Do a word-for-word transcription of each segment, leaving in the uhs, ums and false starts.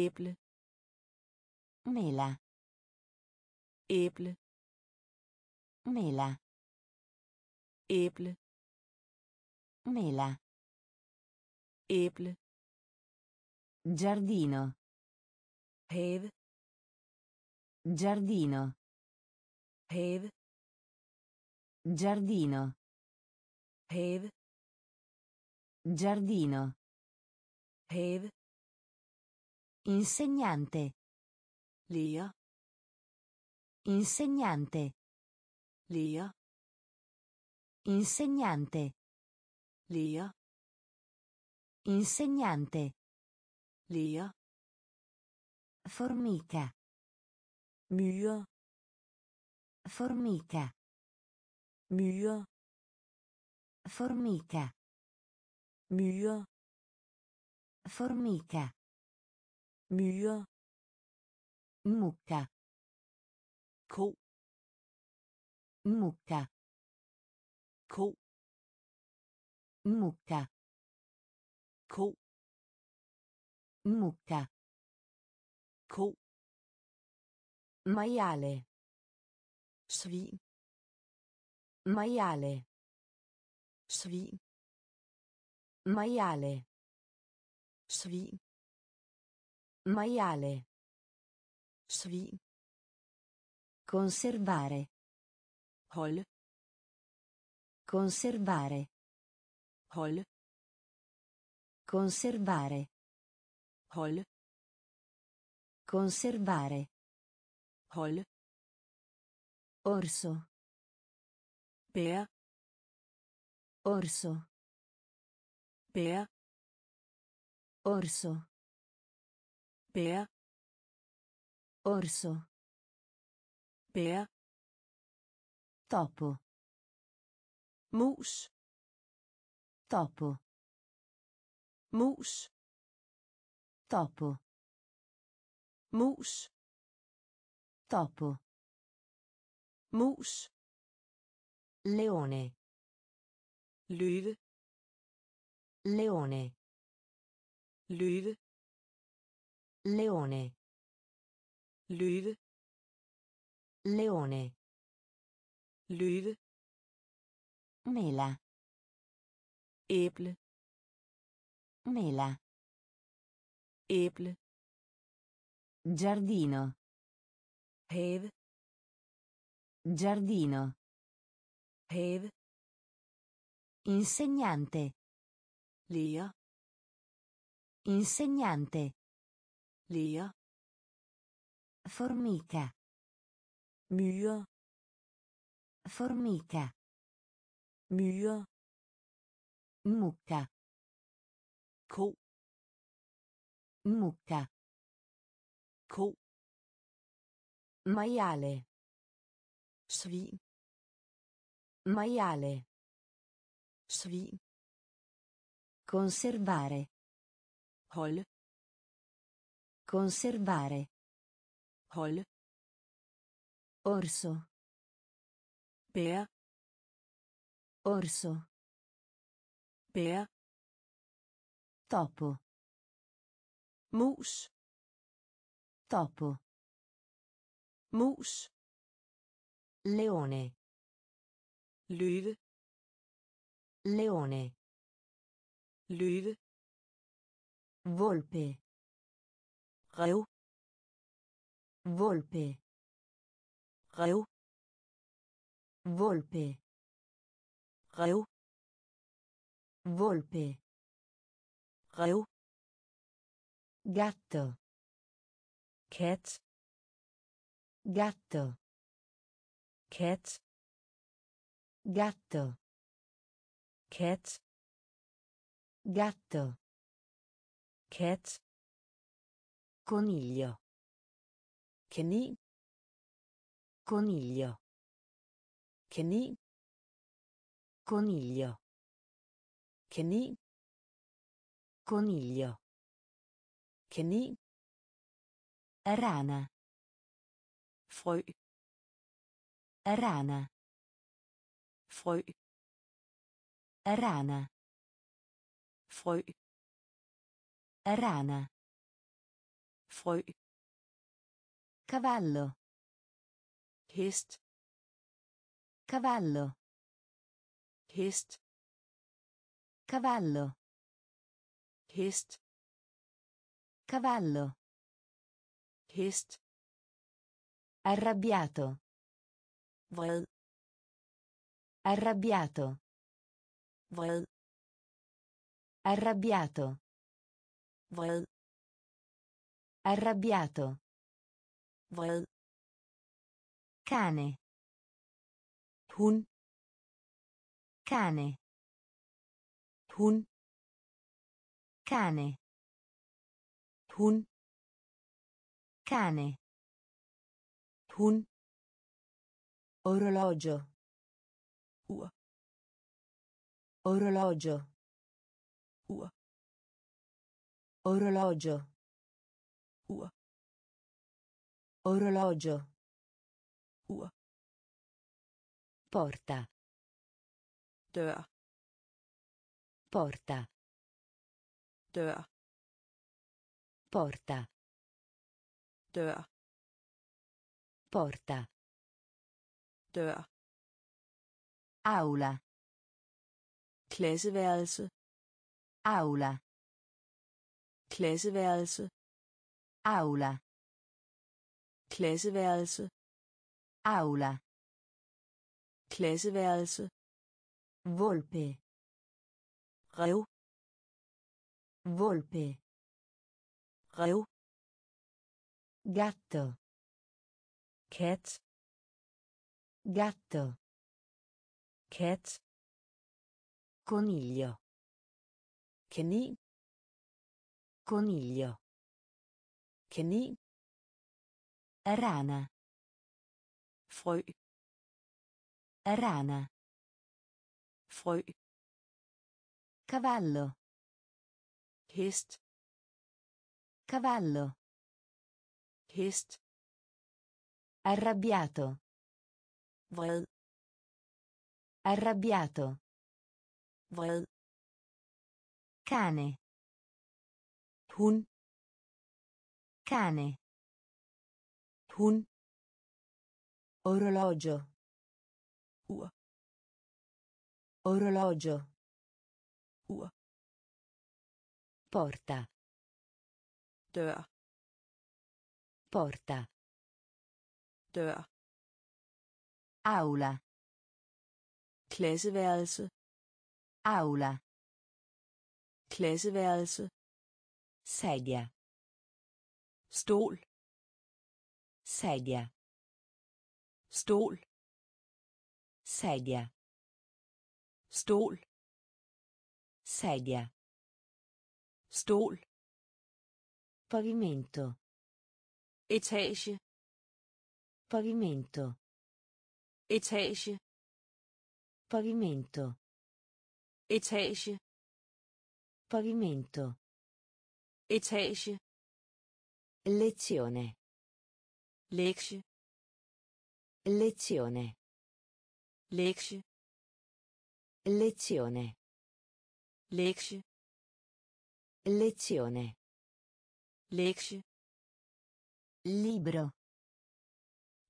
æble, mela, æble, mela, æble, mela, æble, giardino, have, giardino, have, giardino, have, giardino, have, insegnante, Lia, insegnante, Lia, insegnante, Lia, insegnante, Lia, formica, Myre, formica, Myre, formica, Myre, formica, myre, mucca, ko, mucca, ko, mucca, ko, mucca, ko, maiale, svin, maiale, svin, maiale, svin, maiale, svin, conservare, hol, conservare, hol, conservare, hol, conservare, hol, orso, bea, orso, bea, orso, bea, orso, bea, topo, mus, topo, mus, topo, mus, topo, mus, leone, løve, leone, løve, leone, løve, leone, løve, mela, æble, mela, æble, giardino, have, giardino, have, insegnante, Lia, insegnante, Lia, formica, myre, formica, myre, mucca, ko, mucca, ko, maiale, svin, maiale, svin, conservare, hol, conservare, hol, orso, bea, orso, bea, topo, mus, topo, mus, leone, løve, leone, løve, volpe, ræv, volpe, ræv, volpe, ræv, volpe, ræv, gatto, cat, gatto, cat, gatto, cat, gatto, cat, coniglio, cani, coniglio, cani, coniglio, cani, coniglio, cani, rana, frø, rana, frø, rana, frø, rana, frø, cavallo, hest, cavallo, hest, cavallo, hest, cavallo, hest, arrabbiato, vred, arrabbiato, vred, arrabbiato, vred, arrabbiato, vred, cane, hun, cane, hun, cane, hun, cane, hun, orologio, u, orologio, u, orologio, u, orologio, u, porta, dør, porta, dør, porta, dør, porta, dør, aula, klasseværelse, aula, klasseværelse, aula, klasseværelse, aula, klasseværelse, volpe, rev, volpe, rev, gatto, cat, gatto, cat, coniglio, kanin, coniglio, kanin, rana, frø, rana, frø, cavallo, hest, cavallo, hest, arrabbiato, vred, arrabbiato, vred, cane, hun, cane, hun, orologio, u, orologio, u, porta, dør, porta, dør, aula, klasseværelse, aula, klasseværelse, sedia, stol, sedia, stol, sedia, stol, sedia, stol, pavimento, etage, pavimento, etage, pavimento, etage, pavimento, etage, lezione, lektie, lezione, lektie, lezione, lektie, lezione, lektie, libro,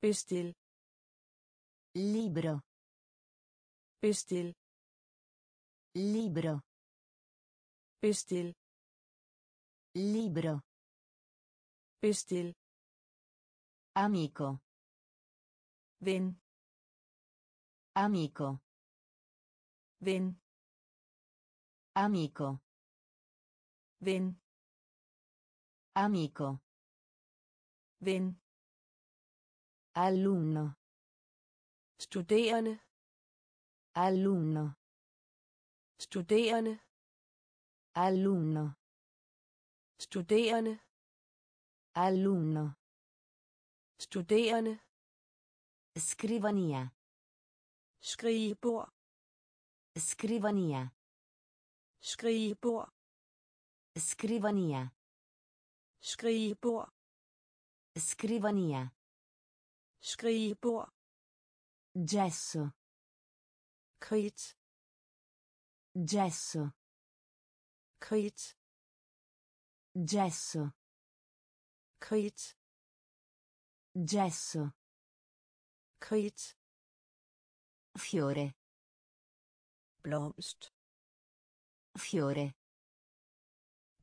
bestil, libro, bestil, libro, bestil, libro, bestil, amico, ven, amico, ven, amico, ven, amico, ven, alunno, studerende, alunno, studerende, alunno, studerende, alunno, studerende, scrivania, skrivebord, scrivania, skrivebord, scrivania, skrivebord, scrivania, skrivebord, gesso, kridt, gesso, kridt, gesso, Krit. Gesso. Krit. Fiore. Blomst. Fiore.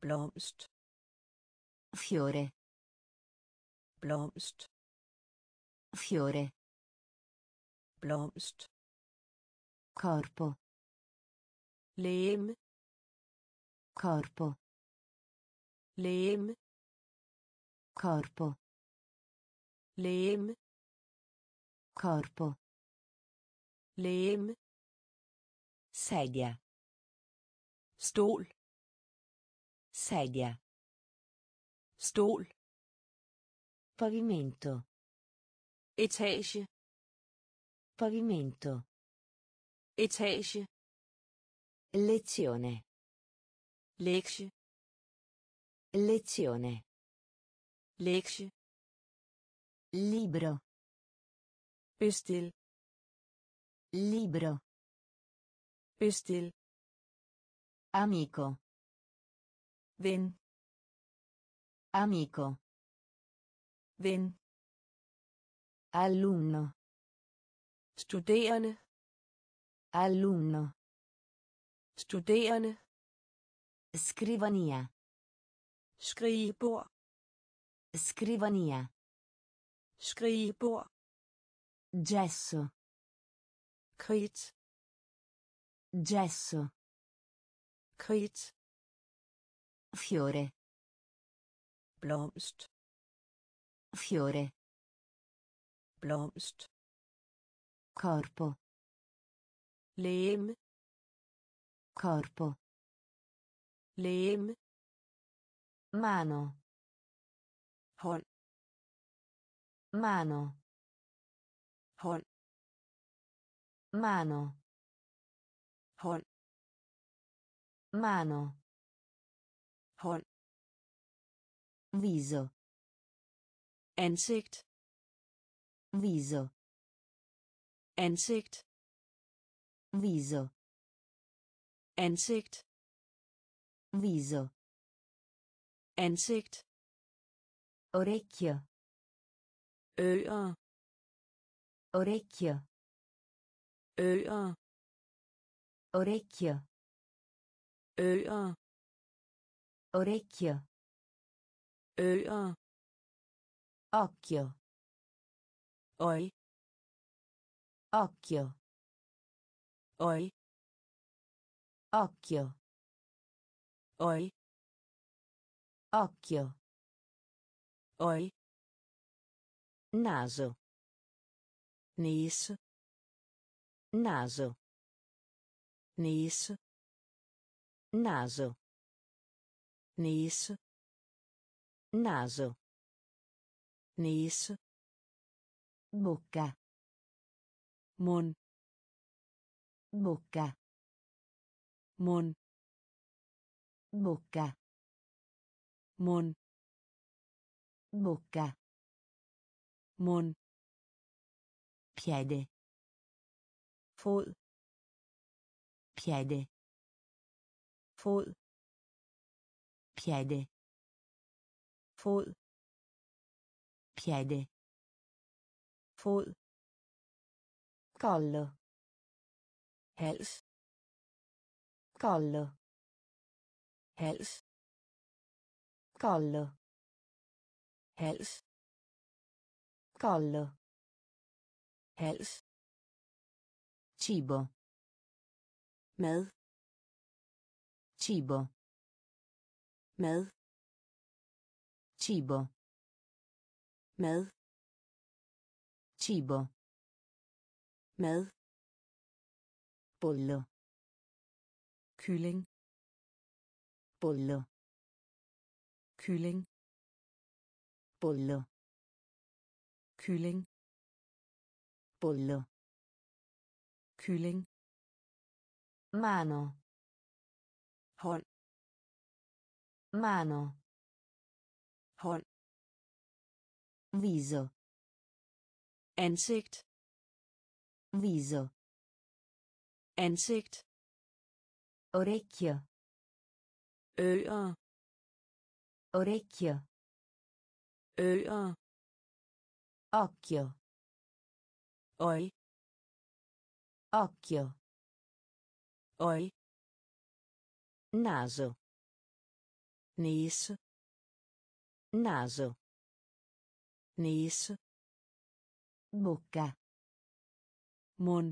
Blomst. Fiore. Blomst. Fiore. Blomst. Corpo. Lem. Corpo. Lem. Corpo. Lem. Corpo. Lem. Sedia. Stol. Sedia. Stol. Pavimento. Etage. Pavimento. Etage. Lezione. Lecce. Lezione. Lecce. Libro. Bestil. Libro. Bestil. Amico. Ven. Amico. Ven. Alunno. Studerende. Alunno. Studerende. Scrivania. Skrivebord. Scrivania. Skrivebord. Gesso. Kridt. Gesso. Kridt. Fiore. Blomst. Fiore. Blomst. Corpo. Lem. Corpo. Lem. Mano. Hånd. Mano. Hånd. Mano. Hånd. Mano. Hånd. Viso. Ansigt. Viso. Ansigt. Viso. Ansigt. Viso. Ansigt. Orecchio. Ører. Orecchio. Ører. Orecchio. Ører. Orecchio. Ører. Occhio. Øj. Occhio. Øj. Occhio. Øj. Occhio. Øj. Naso. Nis. Naso. Nis. Naso. Nis. Naso. Nis. Bocca. Mun. Bocca. Mun. Bocca. Mun. Bocca. Mun. Piede. Fod. Piede. Fod. Piede. Fod. Piede. Fod. Collo. Hals. Collo. Hals. Collo. Hals. Collo. Hals. Cibo. Mad. Cibo. Mad. Cibo. Mad. Cibo. Mad. Bollo. Kylling. Bollo. Kylling. Bollo. Kylling. Bollo. Kylling. Mano. Hånd. Mano. Hånd. Viso. Ansigt. Viso. Ansigt. Orecchio. Ører. Orecchio. Øya. Occhio. Oi. Occhio. Oi. Naso. Nis. Naso. Nis. Bocca. Mun.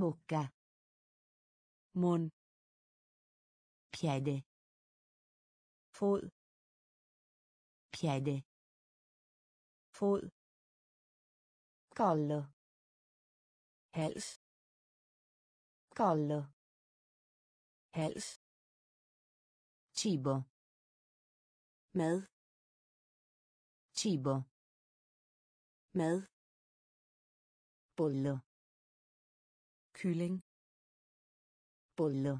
Bocca. Mun. Piede. Fod. Piede. Fod. Collo. Hals. Collo. Hals. Cibo. Mad. Cibo. Mad. Bollo. Kylling. Bollo.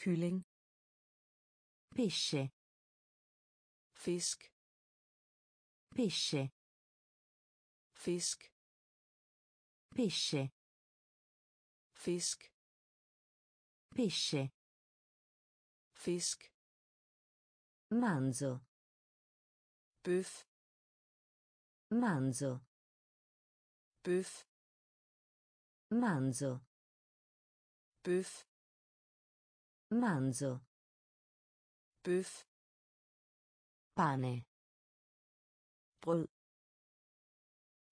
Kylling. Pesce. Fisk. Pesce. Fisk. Pesce. Fisk. Pesce. Fisk. Manzo. Bøf. Manzo. Bøf. Manzo. Bøf. Manzo. Bøf. Pane. Brød.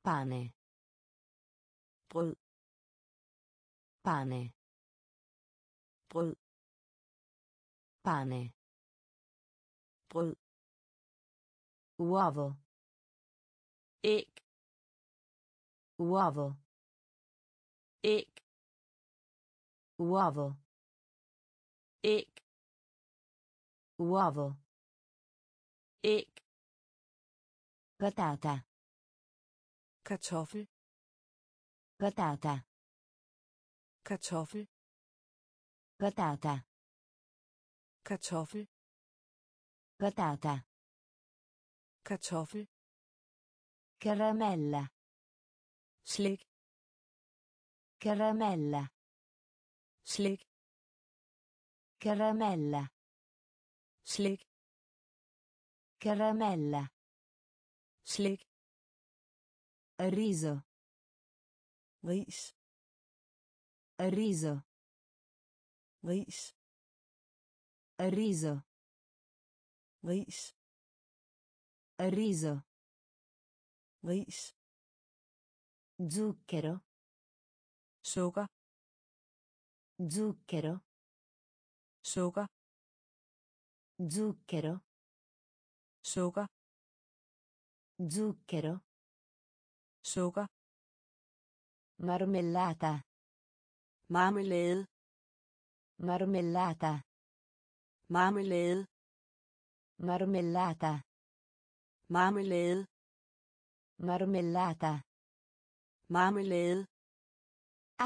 Pane. Brød. Pane. Brød. Pane. Brød. Uovo. Æg. Uovo. Æg. Uovo. Æg. Uovo. Æg. Patata. Kartoffel. Patata. Kartoffel. Patata. Kartoffel. Patata. Kartoffel. Caramella. Slik. Caramella. Slik. Caramella. Slik. Caramella. Slik. Riso. Ris. Riso. Ris. Riso. Ris. Riso. Ris. Zucchero. Sugar. Zucchero. Sugar. Zucchero. Sugar. Zucchero. Sukker. Marmellata. Marmelade. Marmellata. Marmelade. Marmellata. Marmelade. Marmellata. Marmelade.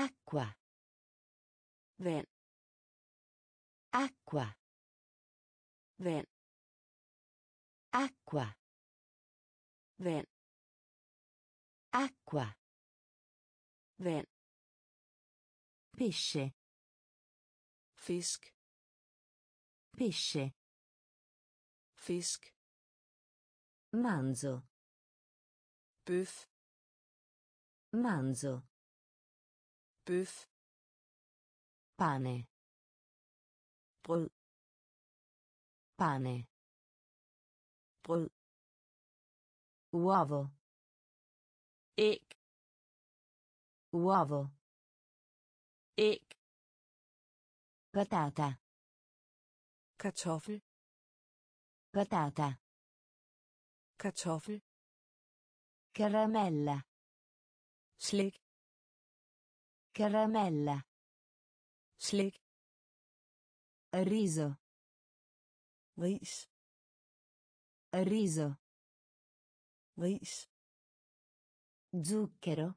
Acqua. Vand. Acqua. Vand. Acqua. Vand. Acqua. Vand. Pesce. Fisk. Pesce. Fisk. Manzo. Bøf. Manzo. Bøf. Pane. Brød. Pane. Brød. Uovo. Æg. Uovo. Æg. Patata. Kartoffel. Patata. Kartoffel. Caramella. Slik. Caramella. Slik. Riso. Ris. Riso. Ris. Zucchero.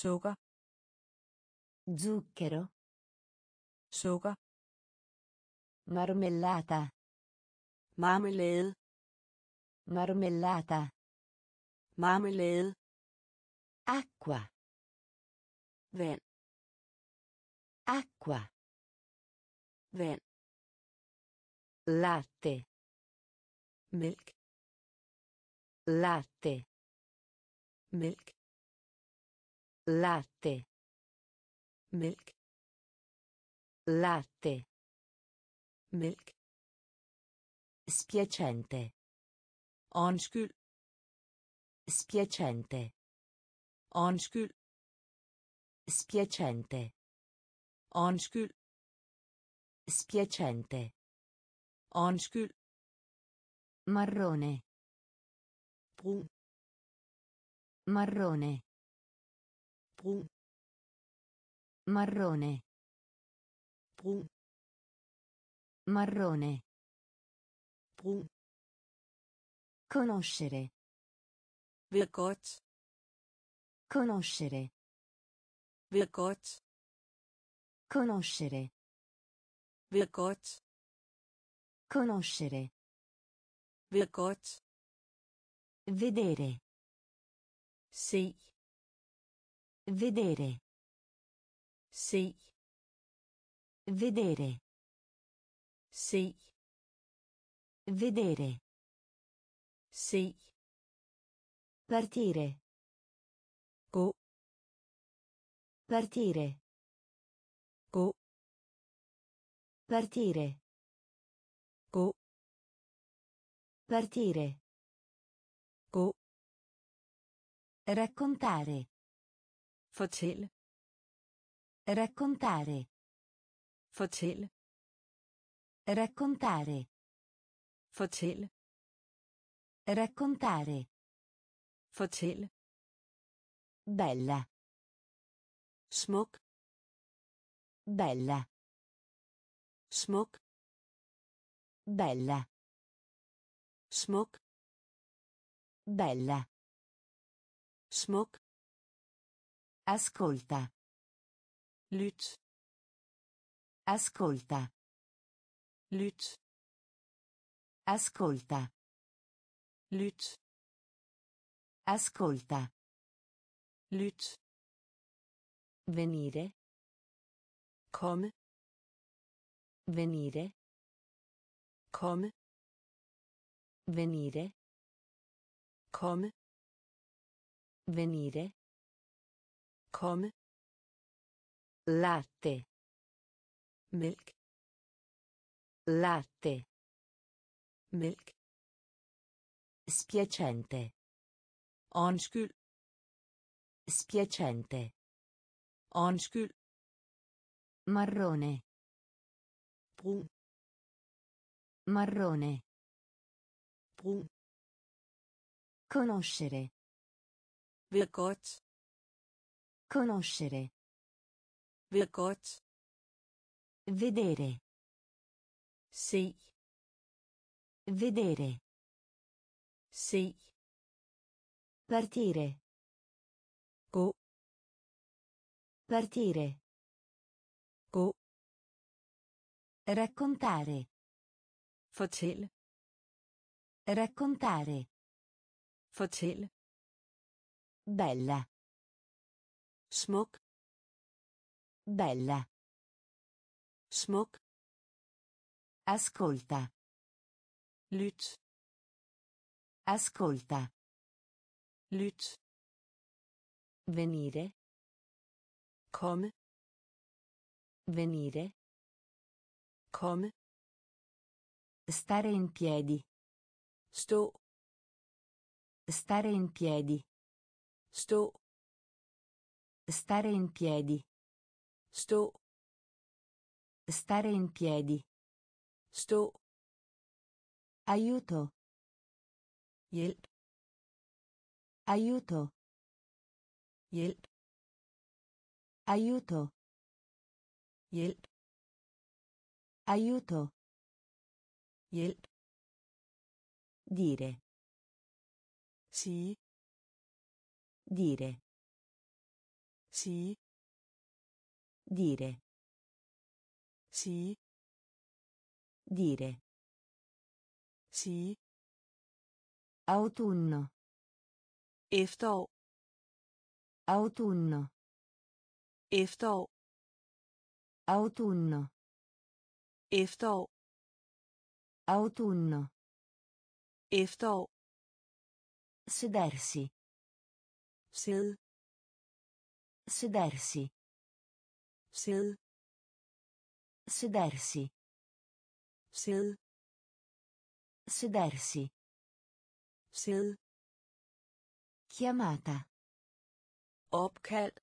Sugar. Zucchero. Sugar. Marmellata. Marmelade. Marmellata. Marmelade. Acqua. Vand. Acqua. Vand. Latte. milk, latte, milk, latte, milk, latte, milk, spiacente, onskul, spiacente, onskul, spiacente, onskul, spiacente, onskul, marrone, brun, marrone, brun, marrone, brun, marrone, brun, conoscere, veloce, conoscere, veloce, conoscere, veloce, conoscere, veloce, vedere, sì, vedere, sì, vedere, sì, vedere, sì, partire, go, partire, go, partire, go, partire, go, raccontare, fortæl, raccontare, fortæl, raccontare, fortæl, raccontare, fortæl, bella, smuk, bella, smuk, bella, smuk, bella, smuk, ascolta, lyt, ascolta, lyt, ascolta, lyt, ascolta, lyt, venire, come, venire, come, venire, come, venire, come, latte, milk, latte, milk, spiacente, onskul, spiacente, onskul, marrone, brun, marrone, brun, conoscere, veloce, conoscere, veloce, vedere, sì, vedere, sì, partire, go, partire, go, raccontare, fortæl, raccontare, fortæl, bella, smuk, bella, smuk, ascolta, lyt, ascolta, lyt, venire, come, venire, come, stare in piedi, sto, stare in piedi, sto, stare in piedi, sto, stare in piedi, sto, aiuto, help, aiuto, help, aiuto, help, aiuto, help, dire, sì, dire, sì, dire, sì, dire, sì, autunno, efterår, autunno, efterår, autunno, efterår, autunno, Efterår. Sedersi. Sidde. Sedersi. Sidde. Sedersi. Sidde. Sedersi. Sidde. Chiamata. Opkald.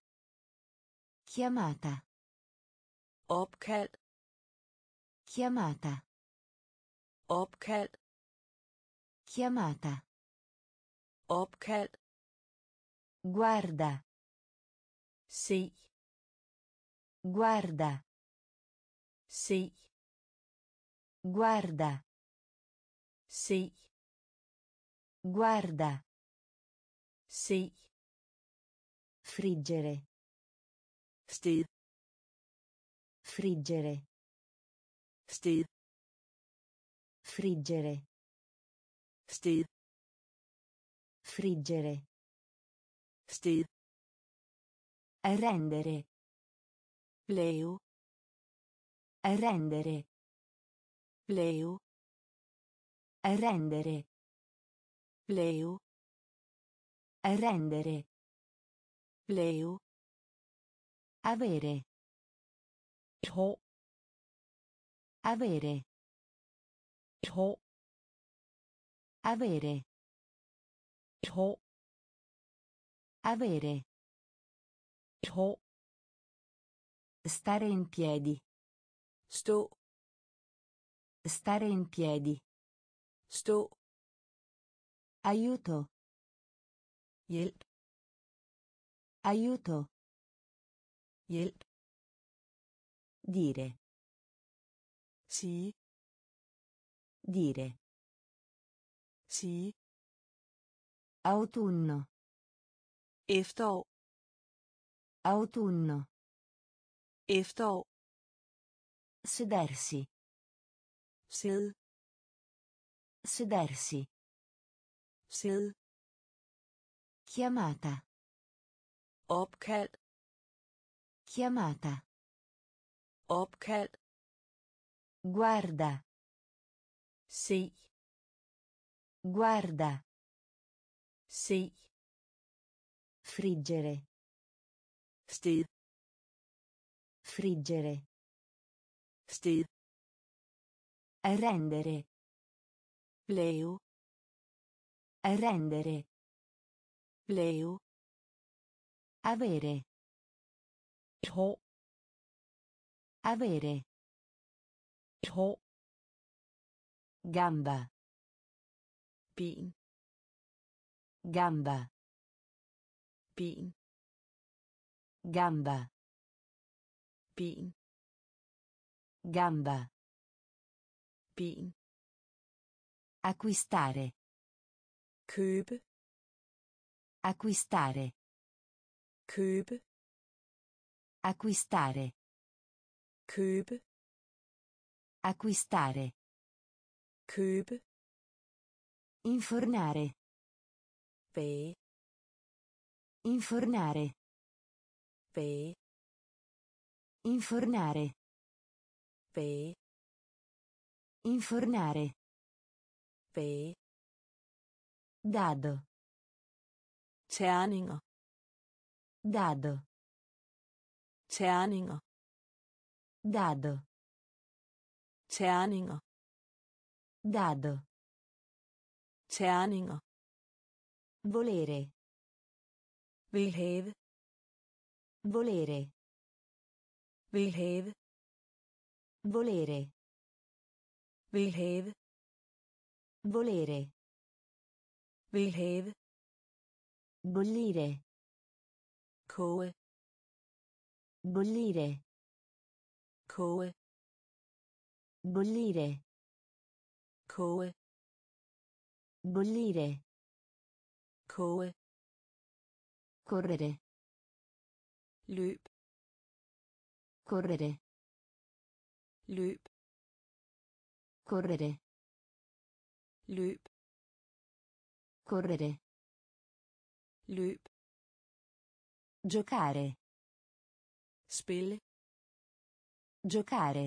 Chiamata. Opkald. Chiamata. Opkald. Chiamata. Opkald. Guarda. Se. Guarda. Se. Guarda. Se. Guarda. Se. Friggere. Sted. Friggere. Sted. Friggere. Sted. Friggere. Sted. Rendere. Leo. Rendere. Leo. Rendere. Leo. Rendere. Leo. Avere. Ho. Avere. Ho. Avere. Ho. Avere. Ho. Stare in piedi. Sto. Stare in piedi. Sto. Aiuto. Hjälp. Aiuto. Hjälp. Dire. Sì. Dire. Sì. Autunno. Efterår. Autunno. Efterår. Sedersi. Sidde. Sedersi. Sidde. Chiamata. Opkald. Chiamata. Opkald. Guarda. Se. Guarda. Se. Friggere. Sted. Friggere. Sted. Rendere. Leo. Rendere. Leo. Avere. Ho. Avere. Ho. Gamba. Pin. Gamba. Pin. Gamba. Pin. Gamba. Pin. Acquistare. Cube. Acquistare. Købe. Acquistare. Købe. Acquistare. Købe. Infornare. Bage. Infornare. Bage. Infornare. Bage. Infornare. Bage. Dado. Terninger. Dado. Terninger. Dado. Terninger. Dado. Terninger. Volere. Vil have. Volere. Vil have. Volere. Vil have. Volere. Vil have. Bollire. Koge. Bollire. Koge. Bollire. Koge. Bollire. Koge. Correre. Løb. Correre. Løb. Correre. Løb. Correre. Løb. Giocare. Spille. Giocare.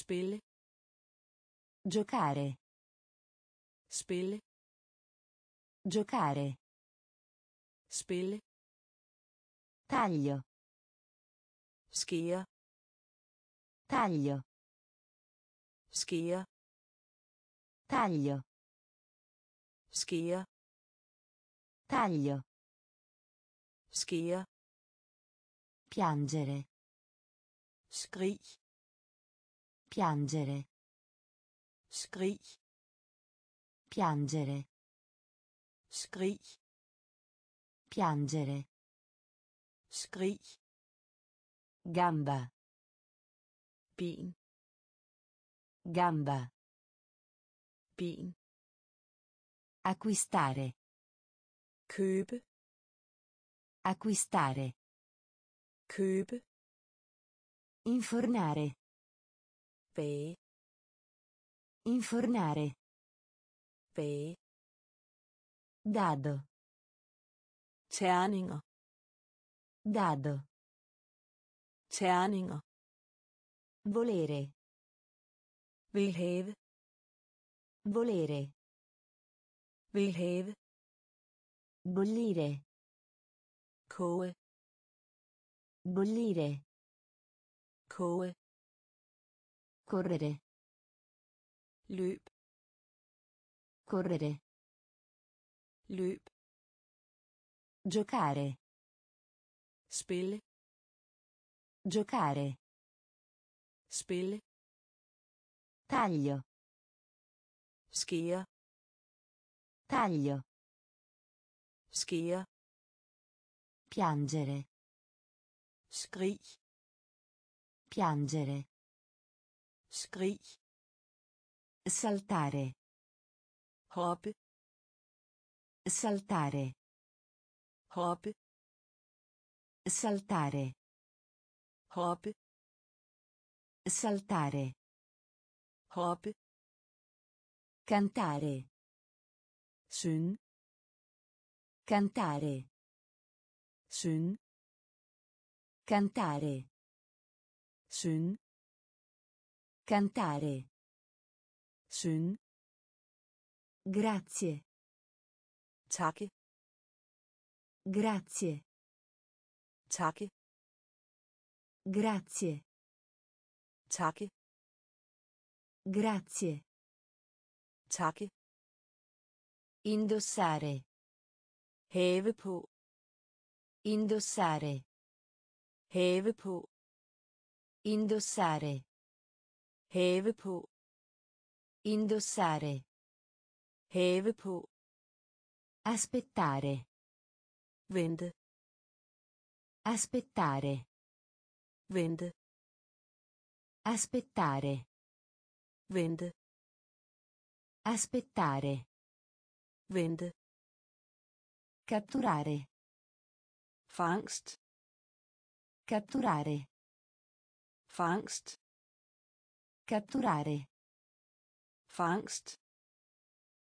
Spille. Giocare. spille, giocare, spille, taglio, skia, taglio, skia, taglio, skia, taglio, skia, piangere, skrig, piangere, skrig, piangere, skrig, piangere, skrig, gamba, ben, gamba, ben, acquistare, købe, acquistare, købe, infornare, bage, infornare, bage, dado, terninger, dado, terninger, volere, vil have, volere, vil have, bollire, koge, bollire, koge, correre, løb, correre, løb, giocare, spille, giocare, spille, taglio, skia, taglio, skia, piangere, skrig, piangere, skrig, saltare, hop, saltare, hop, saltare, hop, saltare, hop, cantare, syn, cantare, syn, cantare, syn, cantare, syn, grazie, tak, grazie, tak, grazie, tak, grazie, tak, indossare, have på, indossare, have på, indossare, have på, indossare, have på, aspettare, vente, aspettare, vente, aspettare, vente, aspettare, vente, catturare, fangst, catturare, fangst, catturare, fangst,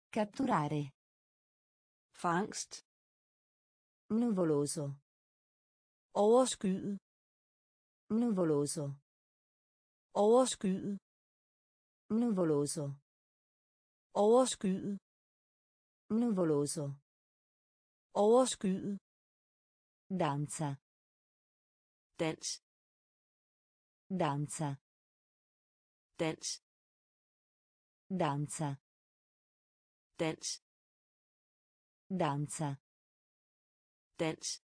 catturare, fangst, nuvoloso, overskyet, nuvoloso, overskyet, nuvoloso, overskyet, nuvoloso, overskyet, danza, dans, danza, dans, danza, dans, danza, dans,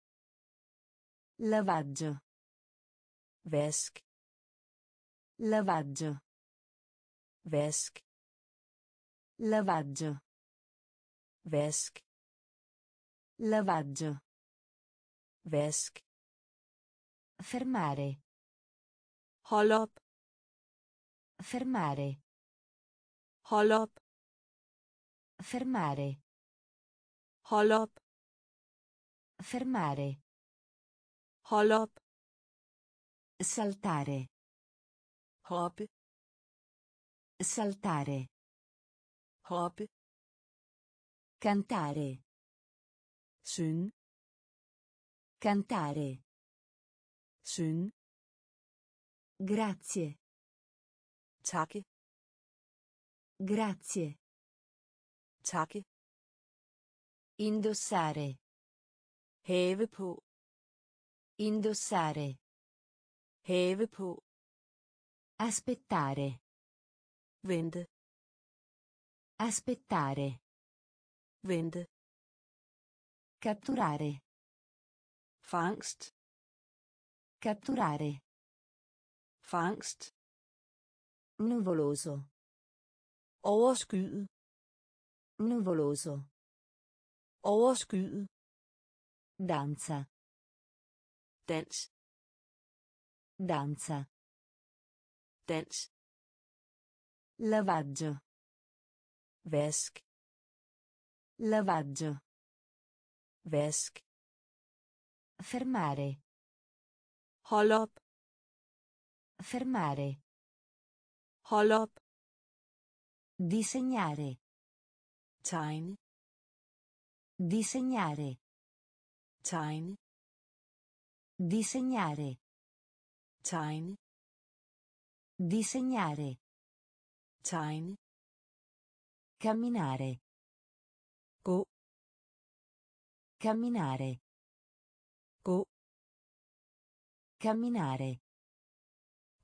lavaggio, vask, lavaggio, vask, lavaggio, vask, lavaggio, vask, fermare, hold up, fermare, hold up, fermare, hold up, fermare, hold up, saltare, hop, saltare, hop, cantare, syn, cantare, syn, grazie, tak, grazie, takke. Indossare. Have på. Indossare. Have på. Aspettare. Vente. Aspettare. Vente. Catturare. Fangst. Catturare. Fangst. Nuvoloso. Overskyet. Nuvoloso. Overskyet. Danza. Dans. Danza. Dans. Lavaggio. Vask. Lavaggio. Vask. Fermare. Hold up. Fermare. Hold up. Disegnare. Tegn. Disegnare. Tegn. Disegnare. Tegn. Disegnare. Tegn. Camminare. Gå. Camminare. Gå. Camminare.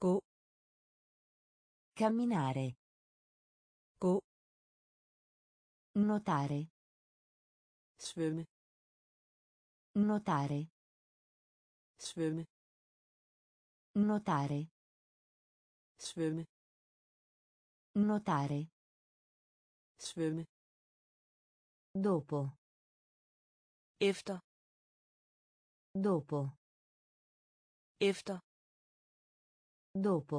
Gå. Camminare. Gå. Nuotare. Svømme. Nuotare. Svømme. Nuotare. Svømme. Nuotare. Svømme. Dopo. Efter. Dopo. Efter. Dopo.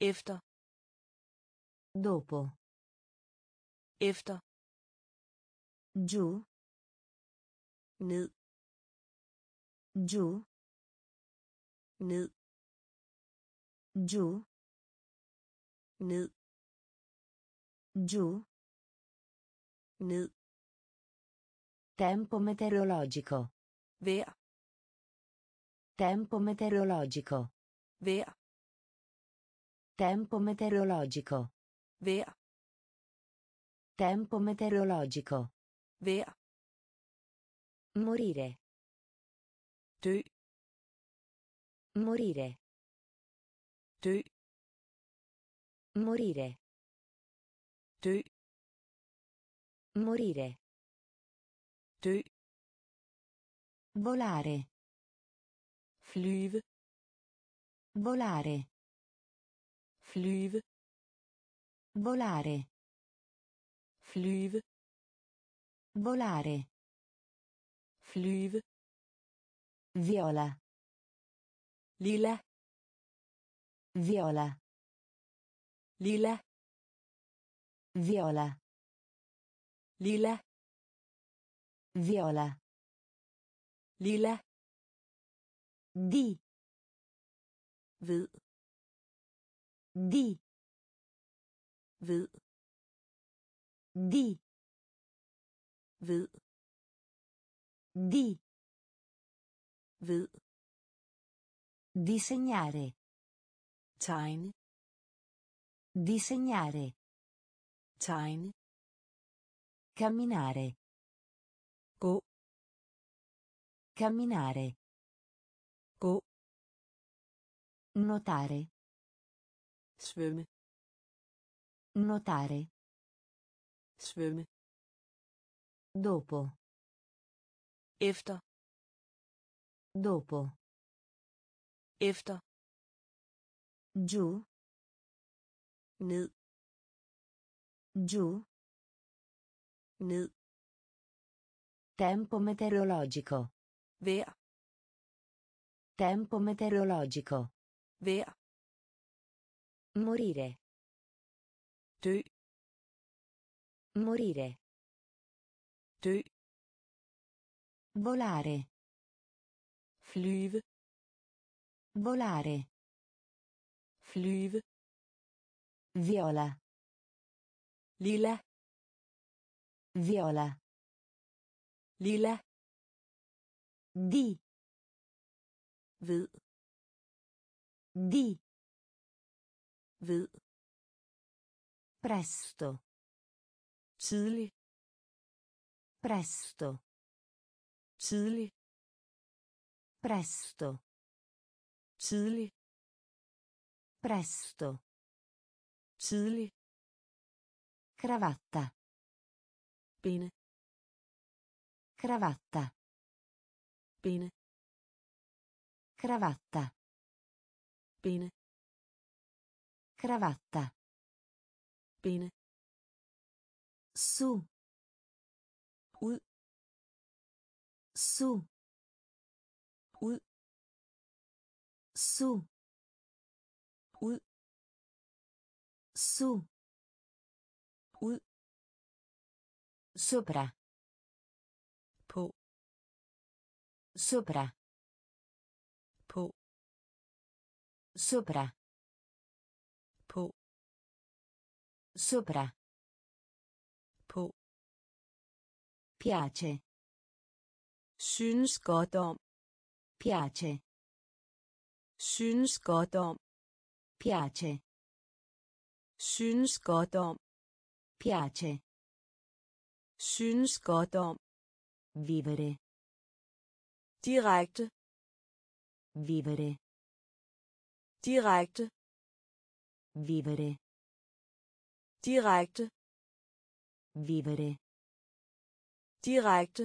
Efter. Dopo. Efter. Giù. Ned. Giù. Ned. Giù. Ned. Giù. Ned. Tempo meteorologico. Vea. Tempo meteorologico. Vea. Tempo meteorologico. Vea. Tempo meteorologico. Vea. Morire. Dø. Morire. Dø. Morire. Dø. Morire. Dø. Volare. Flyve. Volare. Flyve. Volare. Flyve. Volare. Flyve. Viola. Lilla. Viola. Lilla. Viola. Lilla. Viola. Lilla. Di. Ved. Di. Ved. Di. Ved. Di. Ved. Disegnare. Tegn. Disegnare. Tegn. Camminare. Gå. Camminare. Gå. Nuotare. Svømme. Nuotare. Svømme. Dopo. Efter. Dopo. Efter. Giù. Ned. Giù. Ned. Tempo meteorologico. Vea. Tempo meteorologico. Vea. Morire. Dø. Morire. Dø. Volare. Flyve. Volare. Flyve. Viola. Lilla. Viola. Lilla. Di. Ved. Di. Ved. Presto. tidlig, presto, tidlig, presto, tidlig, presto, tidlig, cravatta, bene, cravatta, bene, cravatta, bene, cravatta, bene, su, ud, su, ud, su, ud, su, ud, sopra, på, sopra, på, sopra, på, sopra, på, piace, synes godt om, piace, synes godt om, piace, synes godt om, piace, synes godt om, vivere, direkte, vivere, direkte, vivere, direkte, vivere, direkte,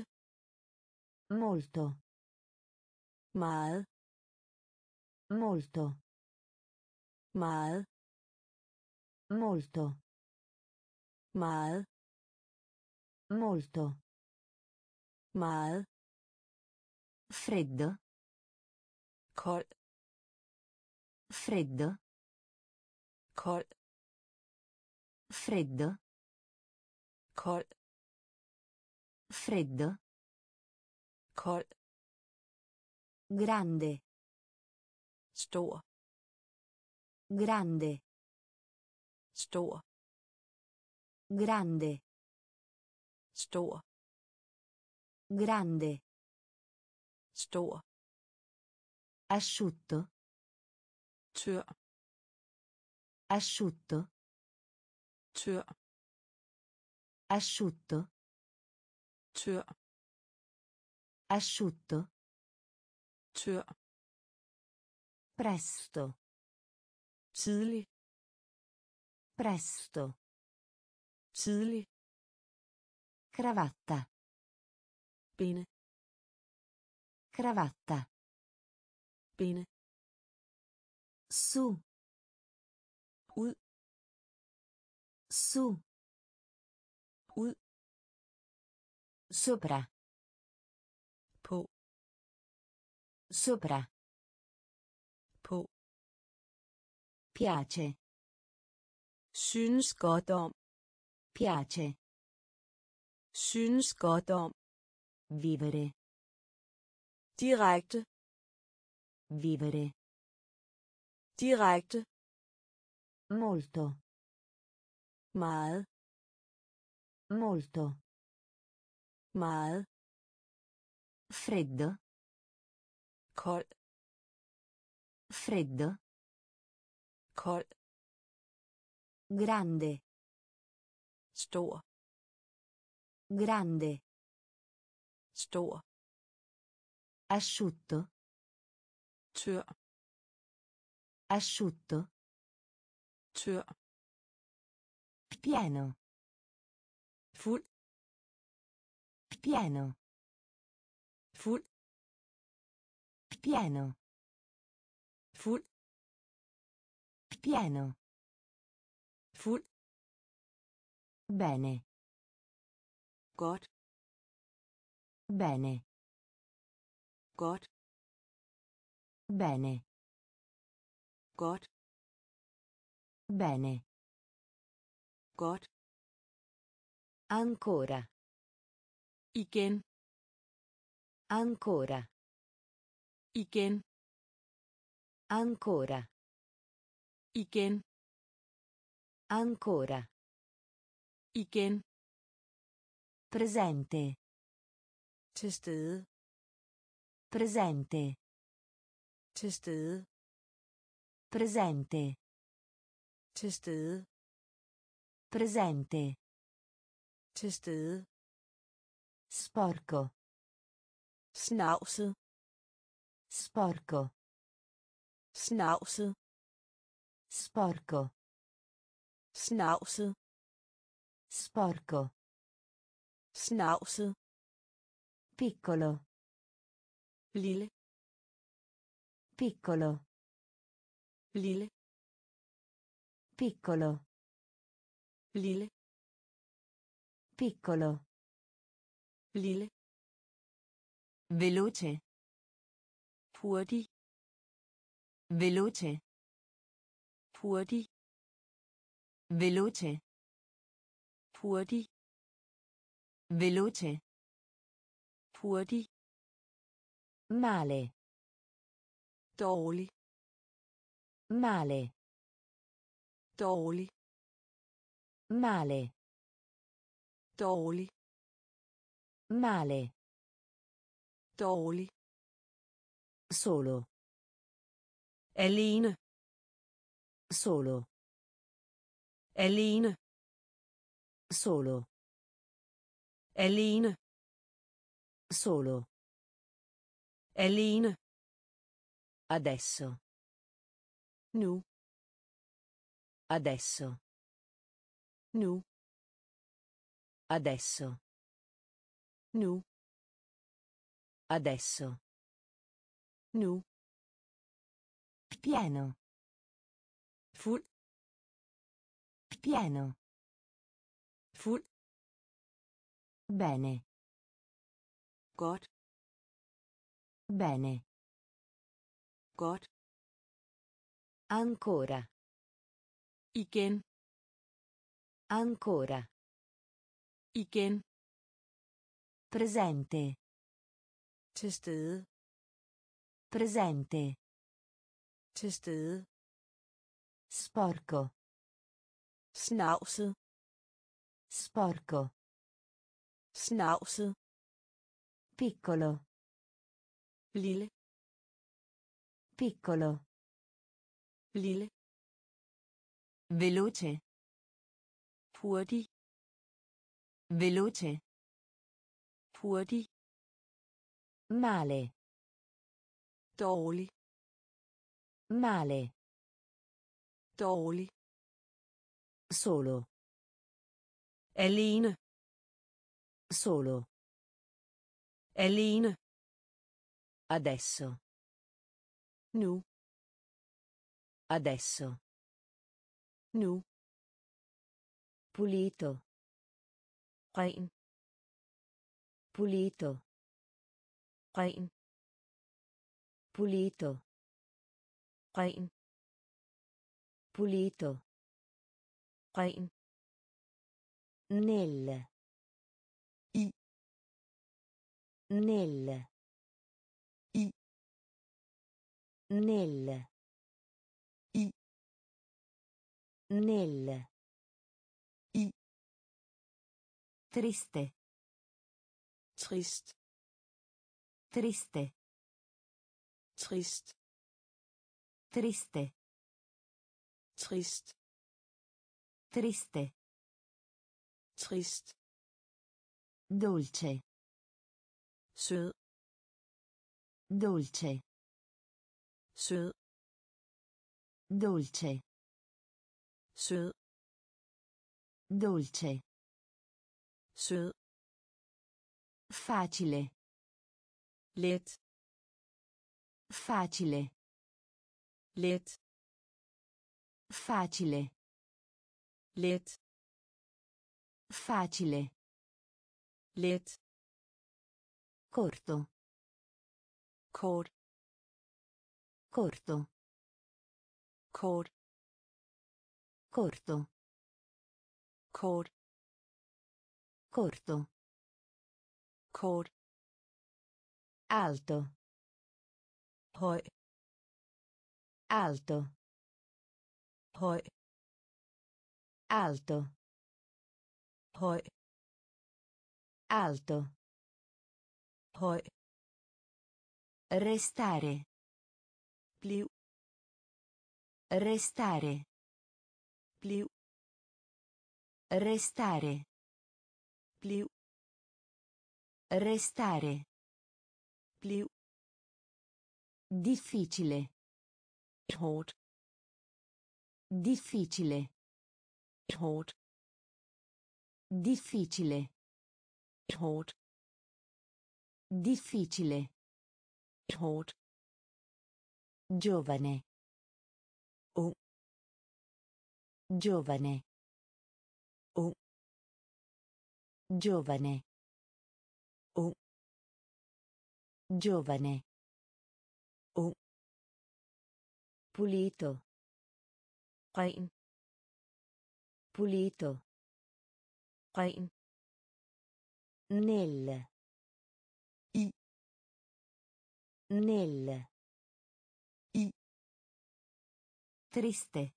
molto, meget, molto, meget, molto, meget, molto, meget, freddo, cold, freddo, cold, freddo, cold, freddo, cold, grande, stor, grande, stor, grande, stor, grande, stor, asciutto, tør, asciutto, tør, asciutto, tør, asciutto, tør, presto, tidlig, presto, tidlig, cravatta, bene, cravatta, bene, su, ud, su, ud, sopra, på, sopra, på, piace, synes godt om, piace, synes godt om, vivere, direkte, vivere, direkte, molto, meget, molto, meget, freddo, kold, freddo, kold, grande, stor, grande, stor, asciutto, tør, asciutto, tør, piano, fuld, piano, fuld, piano, fuld, piano, fuld, bene, godt, bene, godt, bene, godt, bene, godt, ancora, igen, ancora, igen, ancora, igen, ancora, igen, presente, til stede, presente, til stede, presente, til stede, presente, Til stede. Sporco. Snavset. Sporco. Snavset. Sporco. Snavset. Sporco. Snavset. Piccolo. Lille. Piccolo. Lille. Piccolo. Lille. Piccolo. Lille. Veloce. Hurtig. Veloce. Hurtig. Veloce. Hurtig. Veloce. Hurtig. Male. Dårlig. Male. Dårlig. Male. Dårlig. Male. Dårlig. Solo. Alene. Solo. Alene. Solo. Alene. Solo. Alene. Adesso. Nu. Adesso. Nu. Adesso. Nu. Adesso. Nu. Piano. Full. Piano. Full. Bene. Godt. Bene. Godt. Ancora. Igen. Ancora. Igen. Presente. Til stede. Presente. Til stede. Sporco. Snavset. Sporco. Snavset. Piccolo. Lille. Piccolo. Lille. Veloce. Hurtig. Veloce. Hurtig. Male. Dårlig. Male. Dårlig. Solo. Alene. Solo. Alene. Adesso. Nu. Adesso. Nu. Pulito. Ren. Pulito. Ren. Pulito. Ren. Pulito. Ren. Nel. I. Nel. I. Nel. I. Nel. Triste. Trist. Triste. Trist. Triste. Trist. Triste. Trist. Dolce. Sød. Dolce. Sød. Dolce. Sød. Dolce. Sød. Facile. Let. Facile. Let. Facile. Let. Facile. Let. Corto. Kort. Corto. Kort. Corto. Kort. Corto. Kort. Alto. Høj. Alto. Høj. Alto. Høj. Alto. Høj. Restare. Bliv. Restare. Bliv. Restare. Più. Restare. Più. Difficile. Hårdt. Difficile. Hårdt. Difficile. Hårdt. Difficile. Hårdt. Giovane. O. Giovane. O. Giovane. O. Giovane. O. Pulito. Rein. Pulito. Rein. Nel. I. Nel. I. Triste.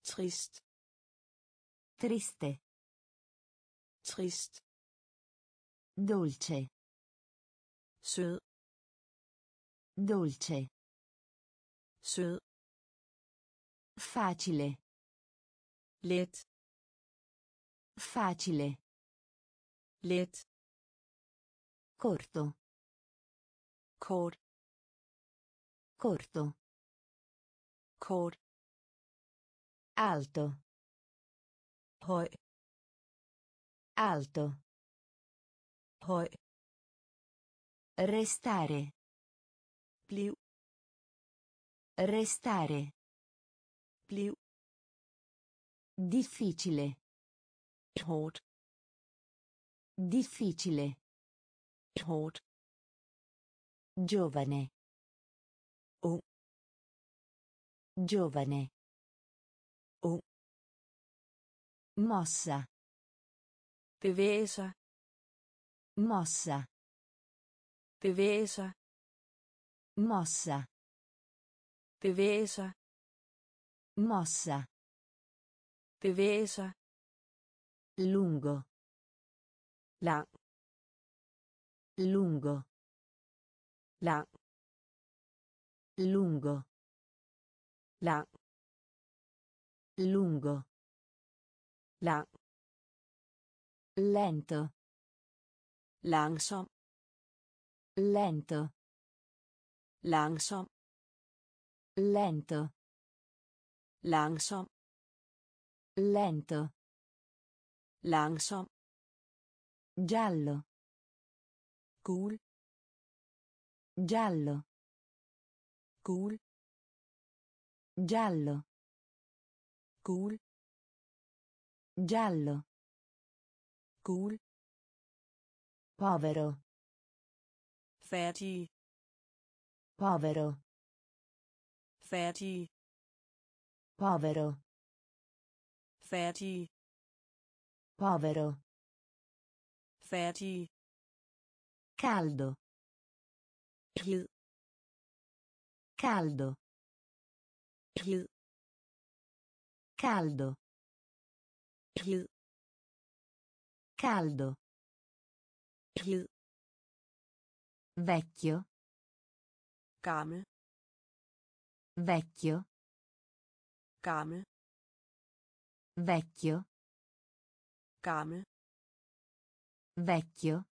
Trist. Triste. Trist. Dolce. Sød. Dolce. Sød. Facile. Let. Facile. Let. Corto. Kort. Corto. Kort. Alto. Høj. Alto. Høj. Restare. Bliv. Restare. Bliv. Difficile. Hårdt. Difficile. Hårdt. Giovane. O. Giovane. O. Mossa. Bevæge sig. Mossa. Bevæge sig. Mossa. Bevæge sig. Mossa. Bevæge sig. Lungo. Lang. Lungo. Lang. Lungo. Lang. Lungo. Lang. Lento. Langsom. Lento. Langsom. Lento. Langsom. Lento. Langsom. Giallo. Gul. Giallo. Gul. Giallo. Gul. Giallo. Gul. Povero. Fattig. Povero. Fattig. Povero. Fattig. Povero. Fattig. Caldo. Hid. Caldo. Hid. Caldo. Hid. Caldo. Hid. Vecchio. Gammel. Vecchio. Gammel. Vecchio. Gammel. Vecchio.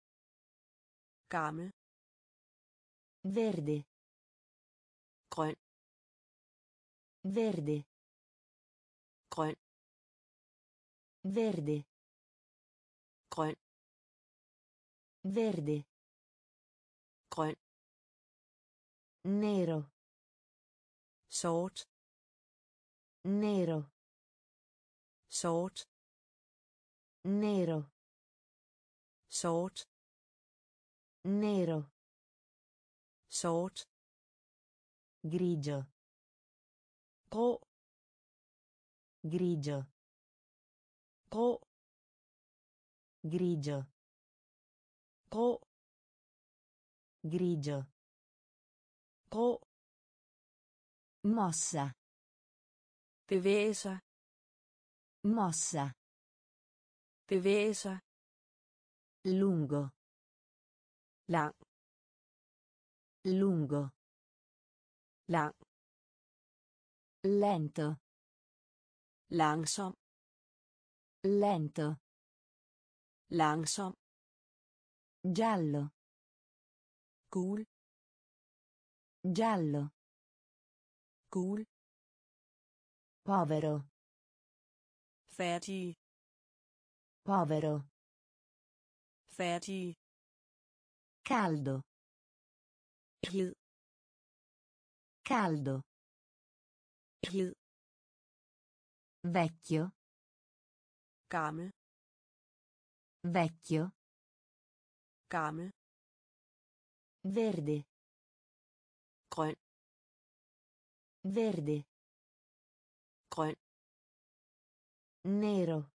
Gammel. Verde. Grøn. Verde. Grøn. Verde. Grøn. Verde. Grøn. Nero. Sort. Nero. Sort. Nero. Sort. Nero. Sort. Grigio. Grå. Grigio. Grå. Grigio. Grå. Grigio. Grå. Mossa. Bevæge sig. Mossa. Bevæge sig. Lungo. Lang. Lungo. Lang. Lento. Langsom. Lento. langsom, giallo, gul, giallo, gul, povero, fattig, povero, fattig, caldo, hid, caldo, hid, vecchio, gammel, vecchio, gammel, verde, grøn, verde, grøn, nero,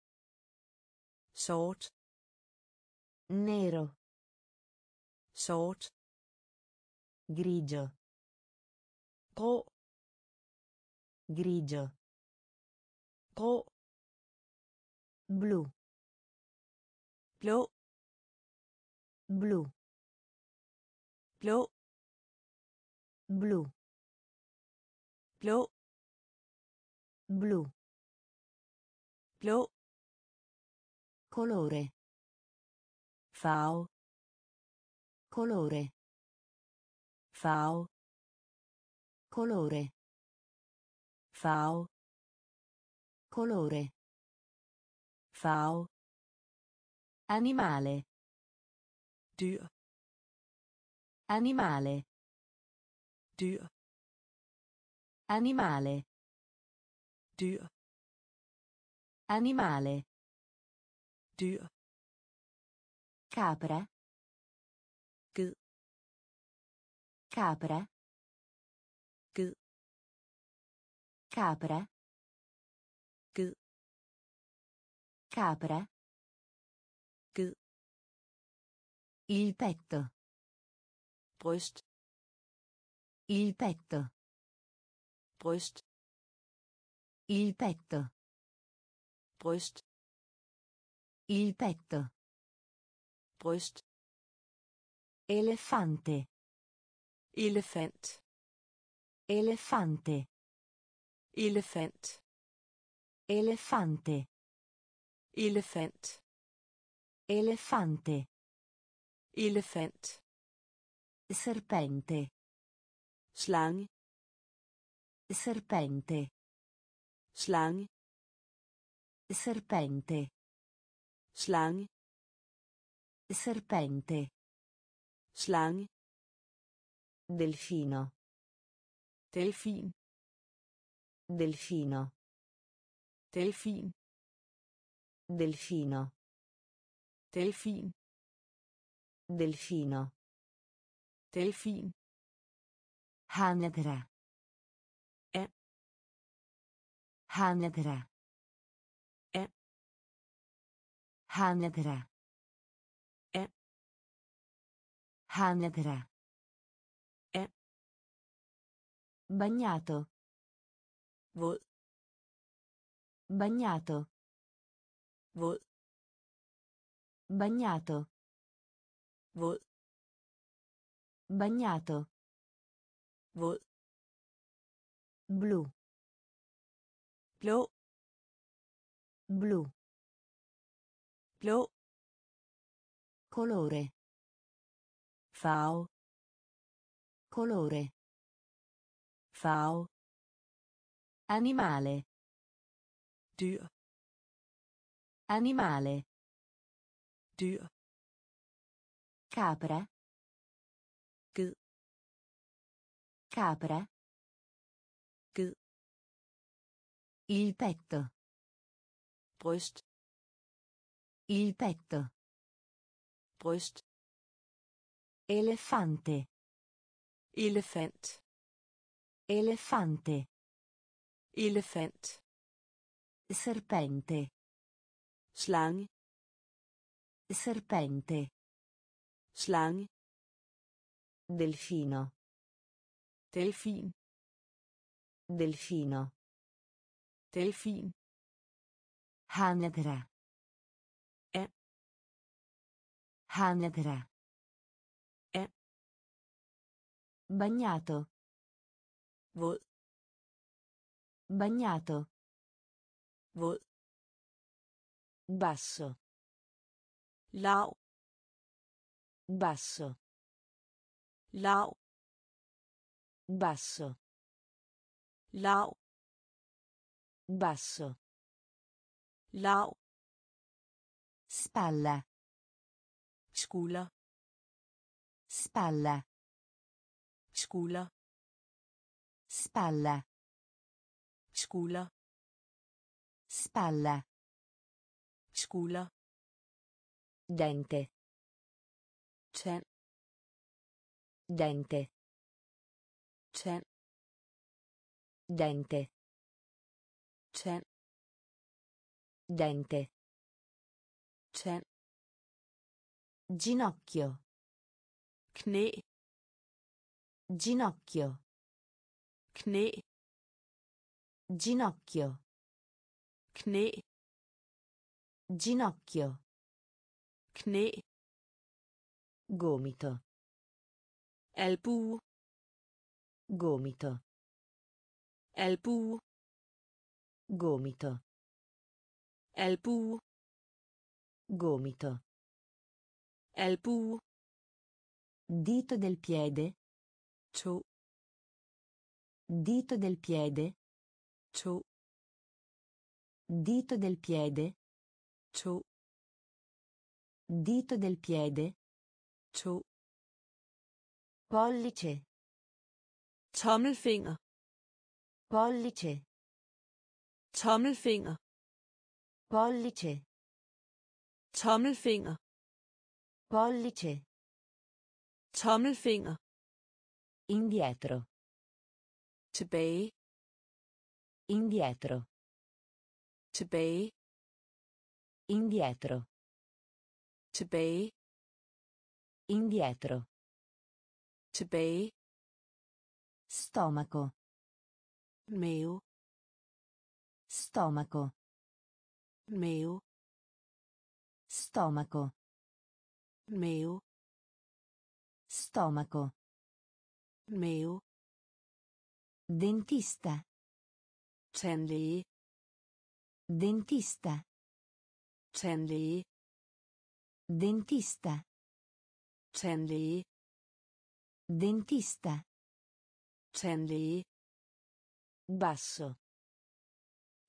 sort, nero, sort, grigio, grå, grigio, grå, blu, blå, blu, blå, blu, blå, blu, blå, colore, farve, colore, farve, colore, farve, colore, farve, animale, dyr, animale, dyr, animale, dyr, animale, dyr, capra, ged, capra, ged, capra, ged, capra, ged, il petto, bryst, il petto, bryst, il petto, bryst, il petto, bryst, elefante, elefant, elefante, elefant, elefante, elefant, elefante, elefant, serpente, slang, serpente, slang, serpente, slang, serpente, slang, delfino, delfin, delfino, delfin, delfino, delfin, delfino, delfin, hanedra, e, hanedra, e, hanedra, e, hanedra, e, bagnato, vod, bagnato, vod, bagnato, vod, bagnato, vod, blu, blå, blu, blå, colore, farve, colore, farve, animale, dyr, animale, dyr, capra, ged, capra, ged, il petto, bryst, il petto, bryst, elefante, elefant, elefante, elefant, serpente, slang, serpente, slang, delfino, delfin, delfino, delfin, hanedra, e, hanedra, e, bagnato, vod, bagnato, vod, basso, Lao. Basso. Lao. Basso. Lao. Basso. Lao. Spalla. Scuola. Spalla. Scuola. Spalla. Scuola. Spalla. Scuola. Dente. C'è. Dente. C'è. Dente. C'è. Dente. C'è. Ginocchio. Kne. Ginocchio. Kne. Ginocchio. Kne. Ginocchio. Kne. Gomito. Elpu. Gomito. Elpu. Gomito. Elpu. Gomito. Elpu. Dito del piede. Ciò. Dito del piede. Ciò. Dito del piede. Ciò. Dito del piede. Ciò. Pollice. Tommelfinger. Pollice. Tommelfinger. Pollice. Tommelfinger. Pollice. Tommelfinger. Indietro. Tilbage. Indietro. Tilbage. Indietro. Tilbage. Indietro. Tilbage. Stomaco. Meo. Stomaco. Meo. Stomaco. Meo. Stomaco. Meo. Dentista. Tandlæge. Dentista. Tandlæge. Dentista. Tandlæge. Dentista. Tandlæge. Basso.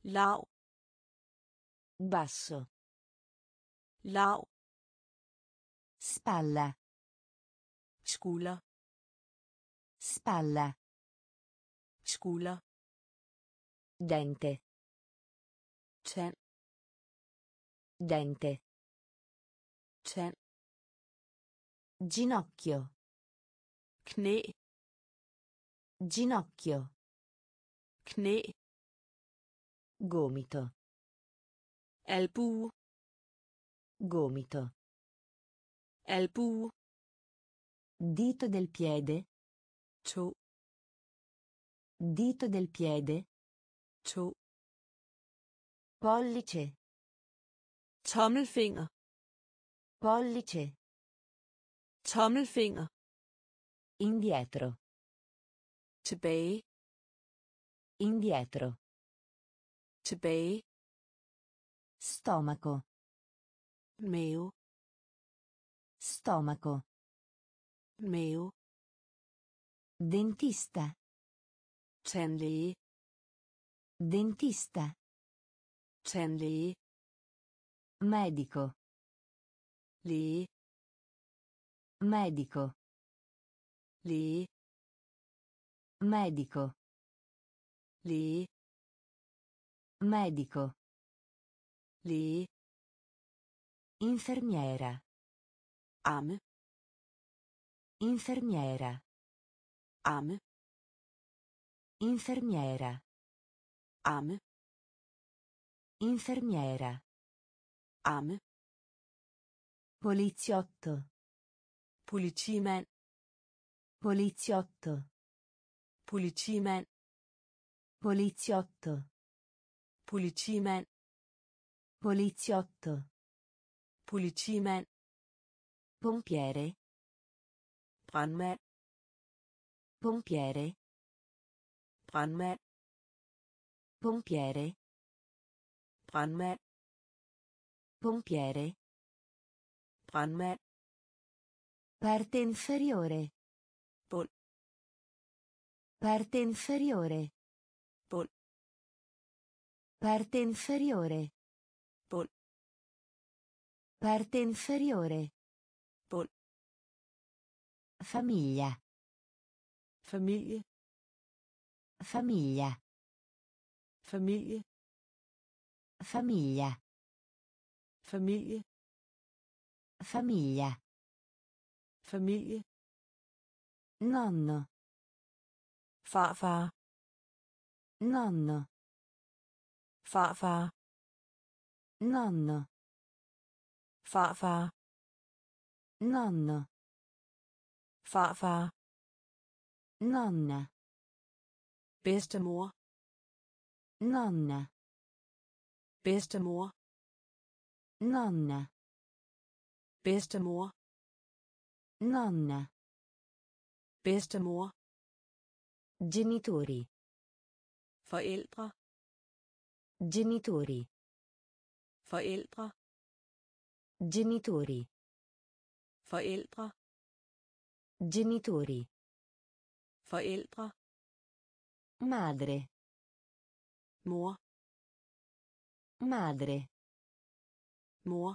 Lav. Basso. Lav. Spalla. Scuola. Spalla. Scuola. Dente. C'è. Dente. C'è. Ginocchio. Kne. Ginocchio. Kne. Gomito. Elbu. Gomito. Elbu. Dito del piede. Ciò. Dito del piede. Ciò. Pollice. Tommelfinger. Pollice. Tommelfinger. Indietro. Tilbage. Indietro. Tilbage. Stomaco. Meo. Stomaco. Meo. Dentista. Tandlæge. Dentista. Tandlæge. Medico. Læge. Medico. Læge. Medico. Læge. Medico. Læge. Infermiera. Am. Infermiera. Am. Infermiera. Am. Infermiera. Am. Poliziotto. Pulicimen. Poliziotto. Pulicimen. Poliziotto. Pulicimen. Poliziotto. Pulicimen. Pompiere. Brandmand. Pompiere. Brandmand. Pompiere. Brandmand. Pompiere. brandmand, parte inferiore, pol, parte inferiore, pol, parte inferiore, pol, parte inferiore, pol, famiglia, famiglie, famiglia, famiglie, famiglia, famiglie, famiglia, famiglie, nonno, farfar, nonno, farfar, nonno, farfar, nonno, farfar, nonna, bedstemor, nonna, bedstemor, nonna, bedstemor, nonna, bedstemor, genitori, forældre, genitori, forældre, genitori, forældre, genitori, forældre, madre, mor, madre, mor,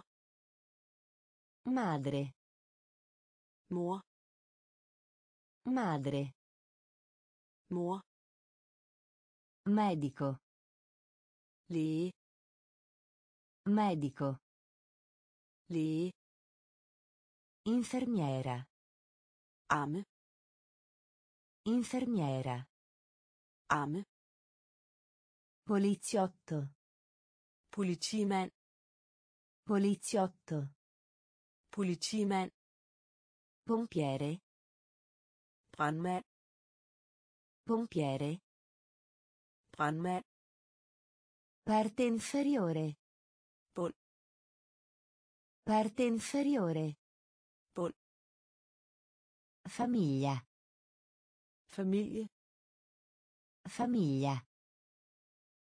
madre, mor, madre, mor, medico, lì, medico, lì, infermiera, am, infermiera, am, poliziotto, poliziman, poliziotto, poliziman, pompiere, brandmand, pompiere, brandmand, parte inferiore, pol, parte inferiore, pol, famiglia, famiglie, famiglia,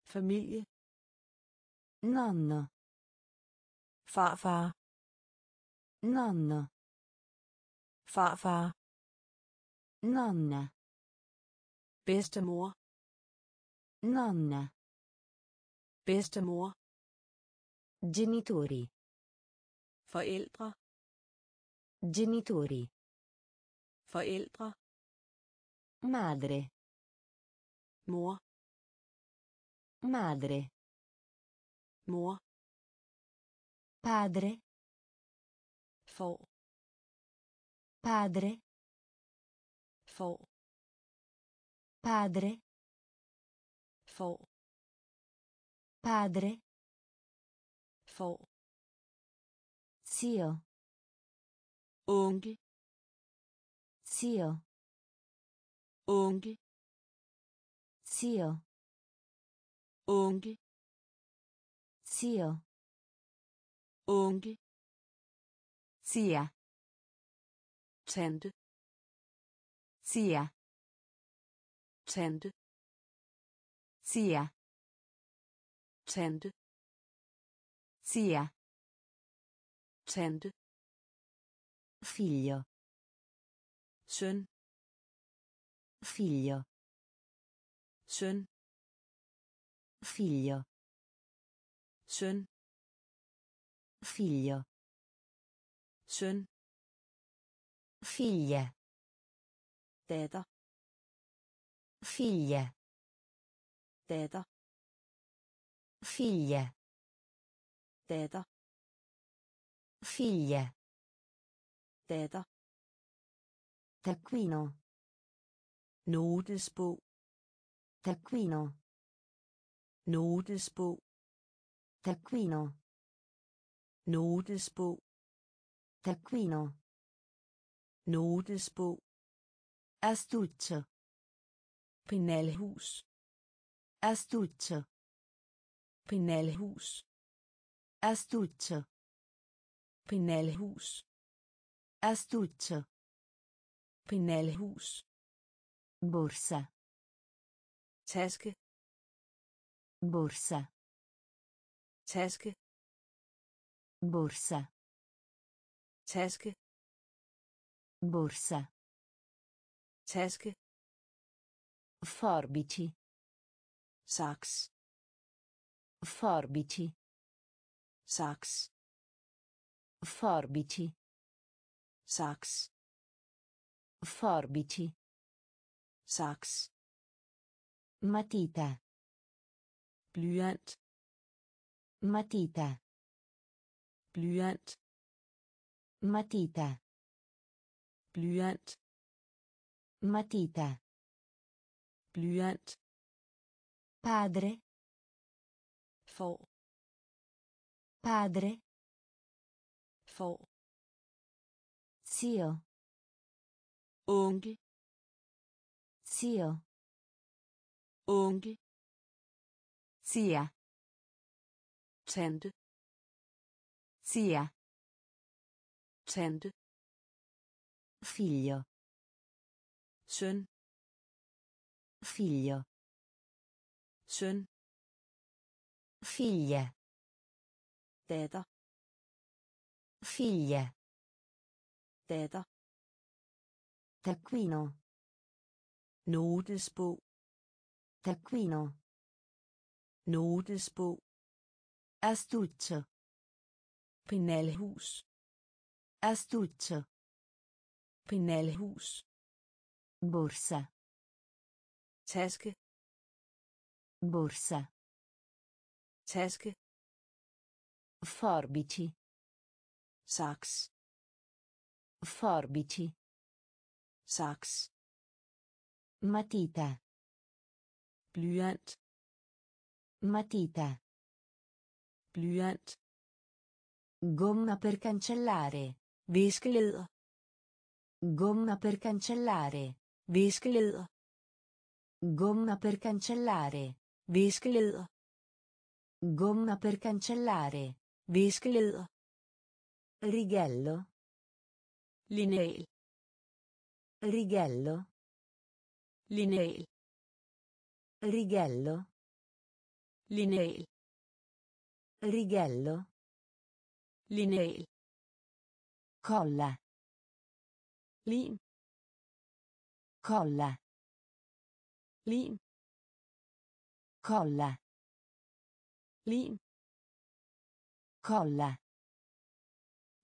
famiglie, nonno, farfar, nonno, farfar, nonna, bedstemor, nonna, bedstemor, genitori, forældre, genitori, forældre, madre, mor, madre, mor, padre, for, padre, for, padre, for, padre, for, zio, onkel, zio, onkel, zio, onkel, zio, onkel, zia, tante, zia, tante, zia, tante, zia, tante, figlio, søn, figlio, søn, figlio, søn, figlio, søn, figlia, datter, figlia, datter, figlia, datter, figlia, datter, taccuino, notesbog, taccuino, notesbog, taccuino, notesbog, taccuino, notesbog, astuccio, penalhus, astuccio, penalhus, astuccio, penalhus, astuccio, penalhus, borsa, taske, borsa, taske, borsa, taske, borsa, taske, forbici, saks, forbici, saks, forbici, saks, forbici, saks, matita, blyant, matita, blyant, matita, blyant, matita, blyant, padre, far, padre, far, zio, onkel, zio, onkel, zia, tante, zia, tante, figlio, søn, figlio, søn, figlia, datter, figlia, datter, taccuino, notesbog, taccuino, notesbog, astuccio, penalhus, astuccio, penalhus, borsa, taske, borsa, taske, forbici, saks, forbici, saks, matita, blyant, matita, blyant, gomma per cancellare, viskeleder, gomma per cancellare, viskeleder, gomma per cancellare, viskeleder, gomma per cancellare, viskeleder, righello, lineal, righello, lineal, righello, lineal, righello, lineal, colla, lin, colla, lim, colla, lim, colla,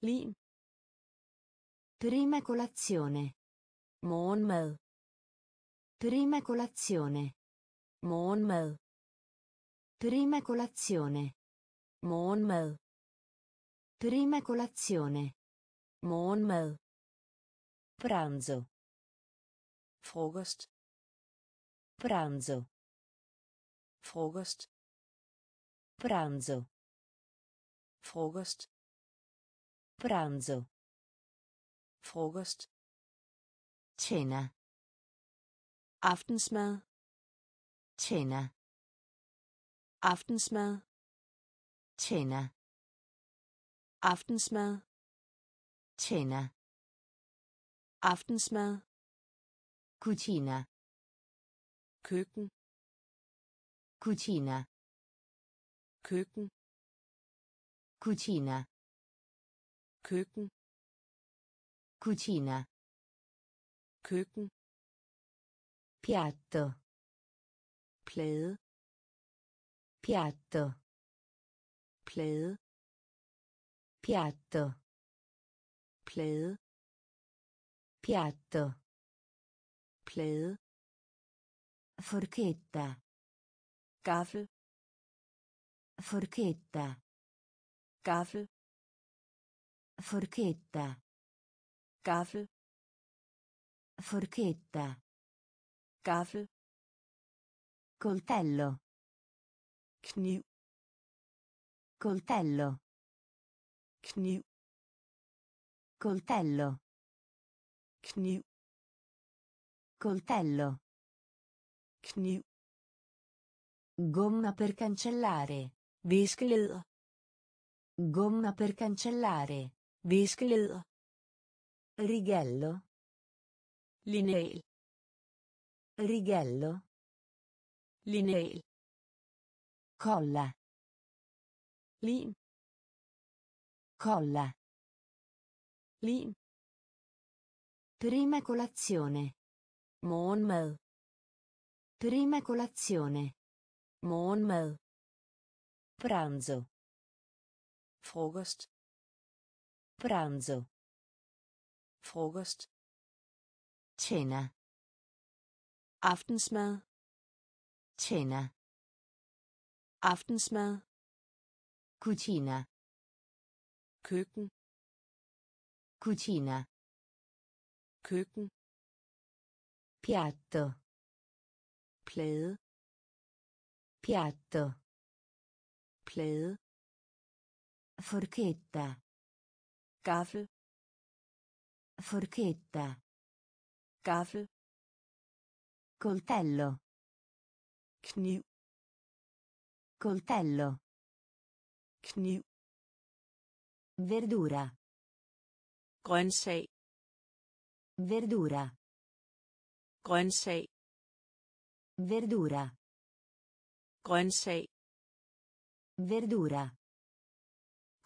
lim, prima colazione, morgenmad, prima colazione, morgenmad, prima colazione, morgenmad, prima colazione, morgenmad, pranzo, frokost, pranzo, frokost, pranzo, frokost, pranzo, frokost, cena, aftensmad, cena, aftensmad, cena, aftensmad, cena, aftensmad, cucina, køkken, cucina, køkken, cucina, køkken, cucina, køkken, piatto, plade, piatto, plade, piatto, plade, piatto, plade, forchetta, gaffel, forchetta, gaffel, forchetta, gaffel, forchetta, gaffel, coltello, kniv, coltello, kniv, coltello, kniv, coltello, kniv, gomma per cancellare, viskeleder, gomma per cancellare, viskeleder, righello, lineal, righello, lineal, colla, lim, colla, Lim. Prima colazione. Morgenmad. Prima colazione. Morgenmad. Pranzo. Frokost. Pranzo. Frokost. Cena. Aftensmad. Cena. Aftensmad. Cucina. Køkken. Cucina. Køkken. Piatto. Plade. Piatto. Plade. Forchetta. Gaffel. Forchetta. Gaffel. Coltello. Kniv. Coltello. Kniv. Verdura. Grøntsag. Verdura. Grøntsag. Verdura. Grøntsag. Verdura.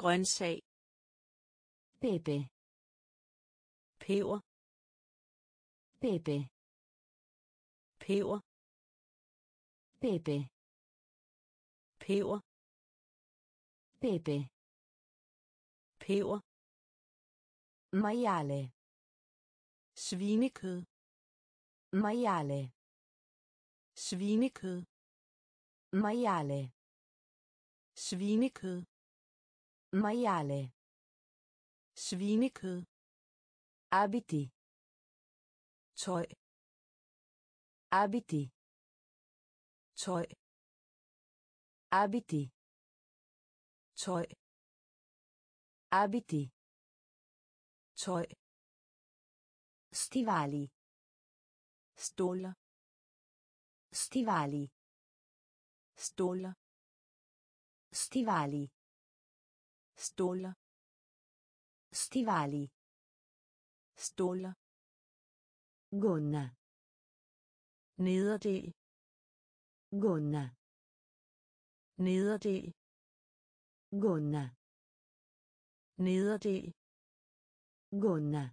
Grøntsag. Pepe. Peber. Pepe. Peber. Pepe. Peber. Pepe. Peber. Maiale. Svinekød. Maiale. Svinekød. Maiale. Svinekød. Maiale. Svinekød. Abiti. Tøj. Abiti. Tøj. Abiti. Tøj. Abiti. Tøj. Stivali. Stole. Stivali. Stole. Stivali. Stole. Stivali. Stole. Gonna. Nederdel. Gonna. Nederdel. Gonna. Nederdel. Gonna.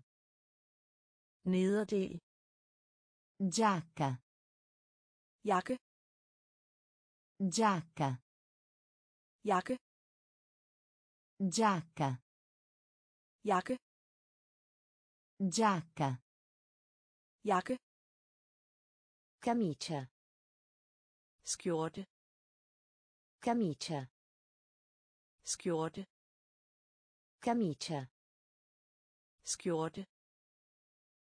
Nederdel. Giacca. Jakke. Giacca. Jakke. Giacca. Jakke. Giacca. Jakke. Camicia. Skjorte. Camicia. Skjorte. Camicia. Skjorte.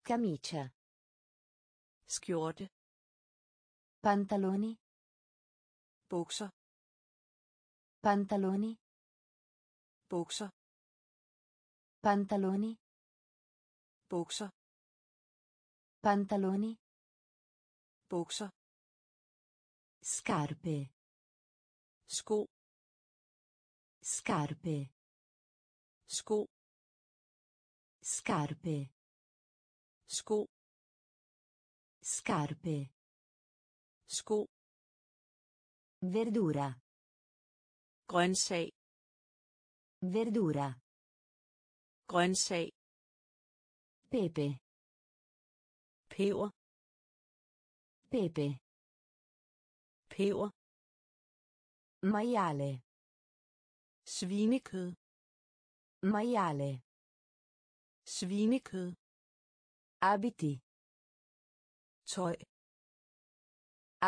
Camicia. Skjorte. Pantaloni. Bukser. Pantaloni. Bukser. Pantaloni. Bukser. Pantaloni. Bukser. Scarpe. Sko. Scarpe. Sko. Scarpe. Sko. Scarpe. Sko. Verdura. Grøntsag. Verdura. Grøntsag. Pepe. Peber. Pepe. Peber. Maiale. Svinekød. Maiale. Svinekød. Abiti. Tøj.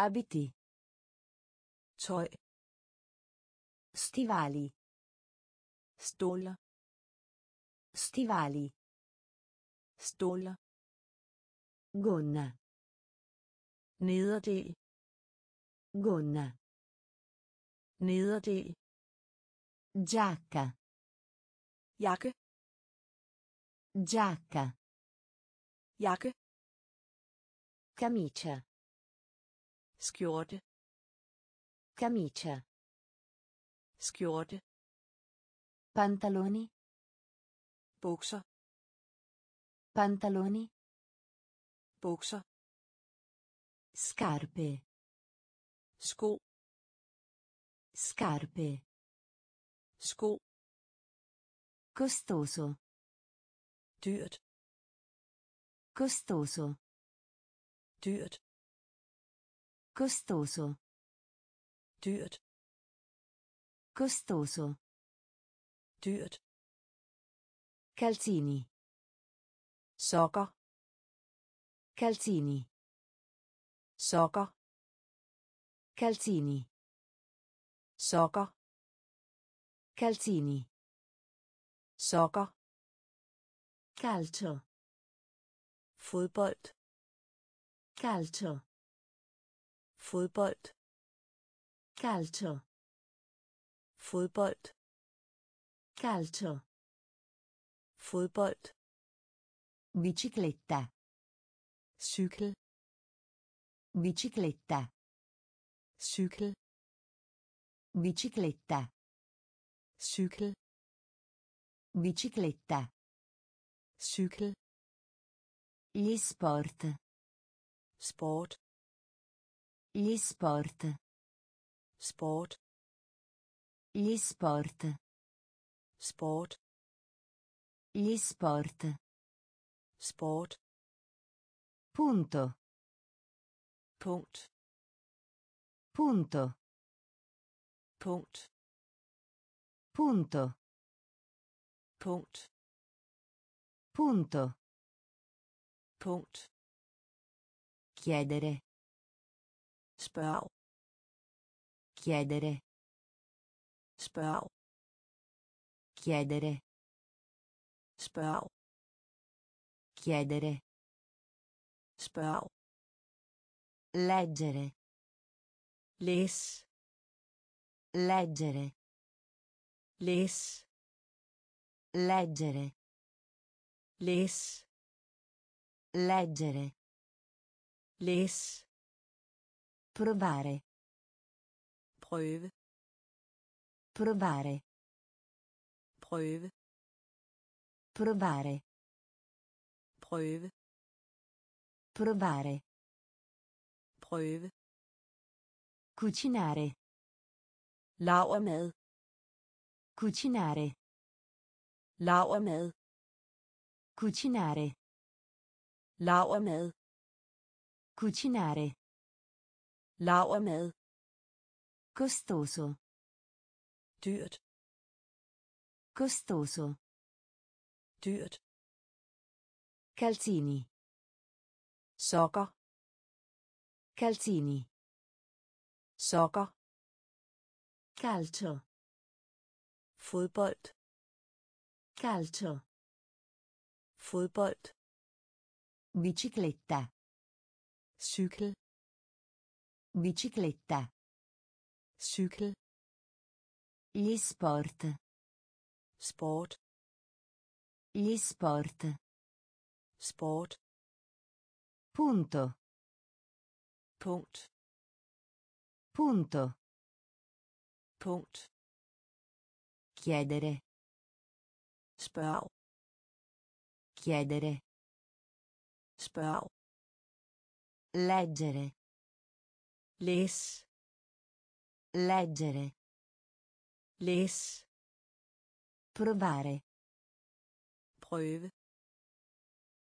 Abiti. Tøj. Stivali. Stole. Stivali. Stole. Gonna. Nederdel. Gonna. Nederdel. Giacca. Jakke. Giacca. Jakke. Camicia. Skjorte. Camicia. Skjorte. Pantaloni. Bukser. Pantaloni. Bukser. Scarpe. Sko. Scarpe. Sko. Costoso. dyrt, costoso, dyrt, costoso, dyrt, costoso, dyrt, calzini, sokker, calzini, sokker, calzini, sokker, calzini, sokker, calcio, fodbold, calcio, fodbold, calcio, fodbold, calcio, fodbold, bicicletta, cykel, bicicletta, cykel, bicicletta, cykel, bicicletta, cykel, gli sport, sport, gli sport, sport, gli sport, sport, gli sport, sport, punto, punkt, punto, punkt, punto, punkt, punto, punkt, chiedere, spørg, chiedere, spørg, chiedere, spørg, chiedere, spørg, leggere, les, leggere, les, leggere, les, leggere, les, provare, prøve, provare, prøve, provare, prøve, provare, prøve, cucinare, lavermad, cucinare, lavermad, cucinare, lavermad, cucinare, lavermad, costoso, dyrt, costoso, dyrt, calzini, sokker, calzini, sokker, calcio, fodbold, calcio, fodbold, bicicletta, cykel, bicicletta, cykel, gli sport, sport, gli sport, sport, punto, punkt, punto, punkt, chiedere, spørg, chiedere, spørg, leggere, les, leggere, les, provare, prøve,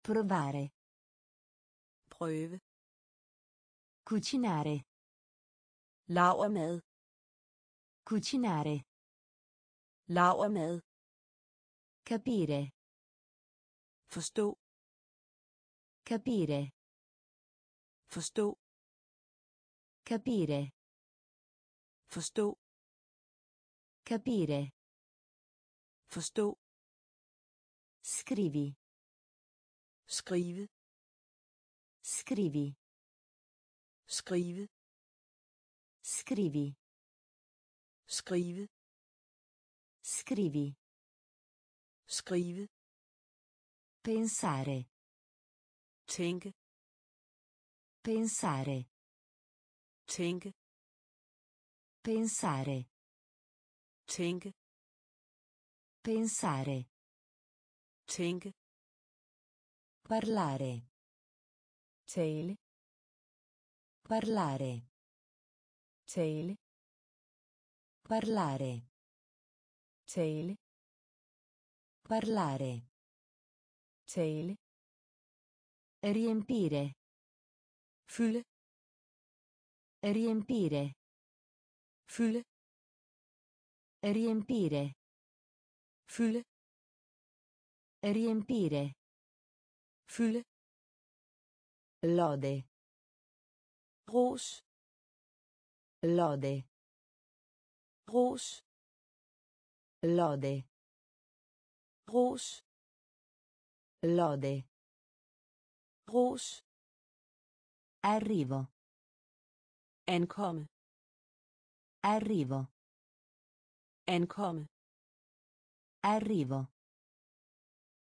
provare, prøve, cucinare, lavermad, cucinare, lavermad, capire, forstå, capire, forstå, capire, forstå, capire, forstå, scrivi, skrive, scrivi, skrive, scrivi, skrive, scrivi, skrive, pensare, tænk, pensare, tænk, pensare, tænk, pensare, tænk, parlare, tale, parlare, tale, parlare, tale, parlare, Tail. Riempire. Fylle. Riempire. Fylle. Riempire. Fylle. Riempire. Fylle. Lode. Ros. Lode. Ros. Lode. Ros. Lode. Ros. Arrivo. Ankomme. Arrivo. Ankomme. Arrivo.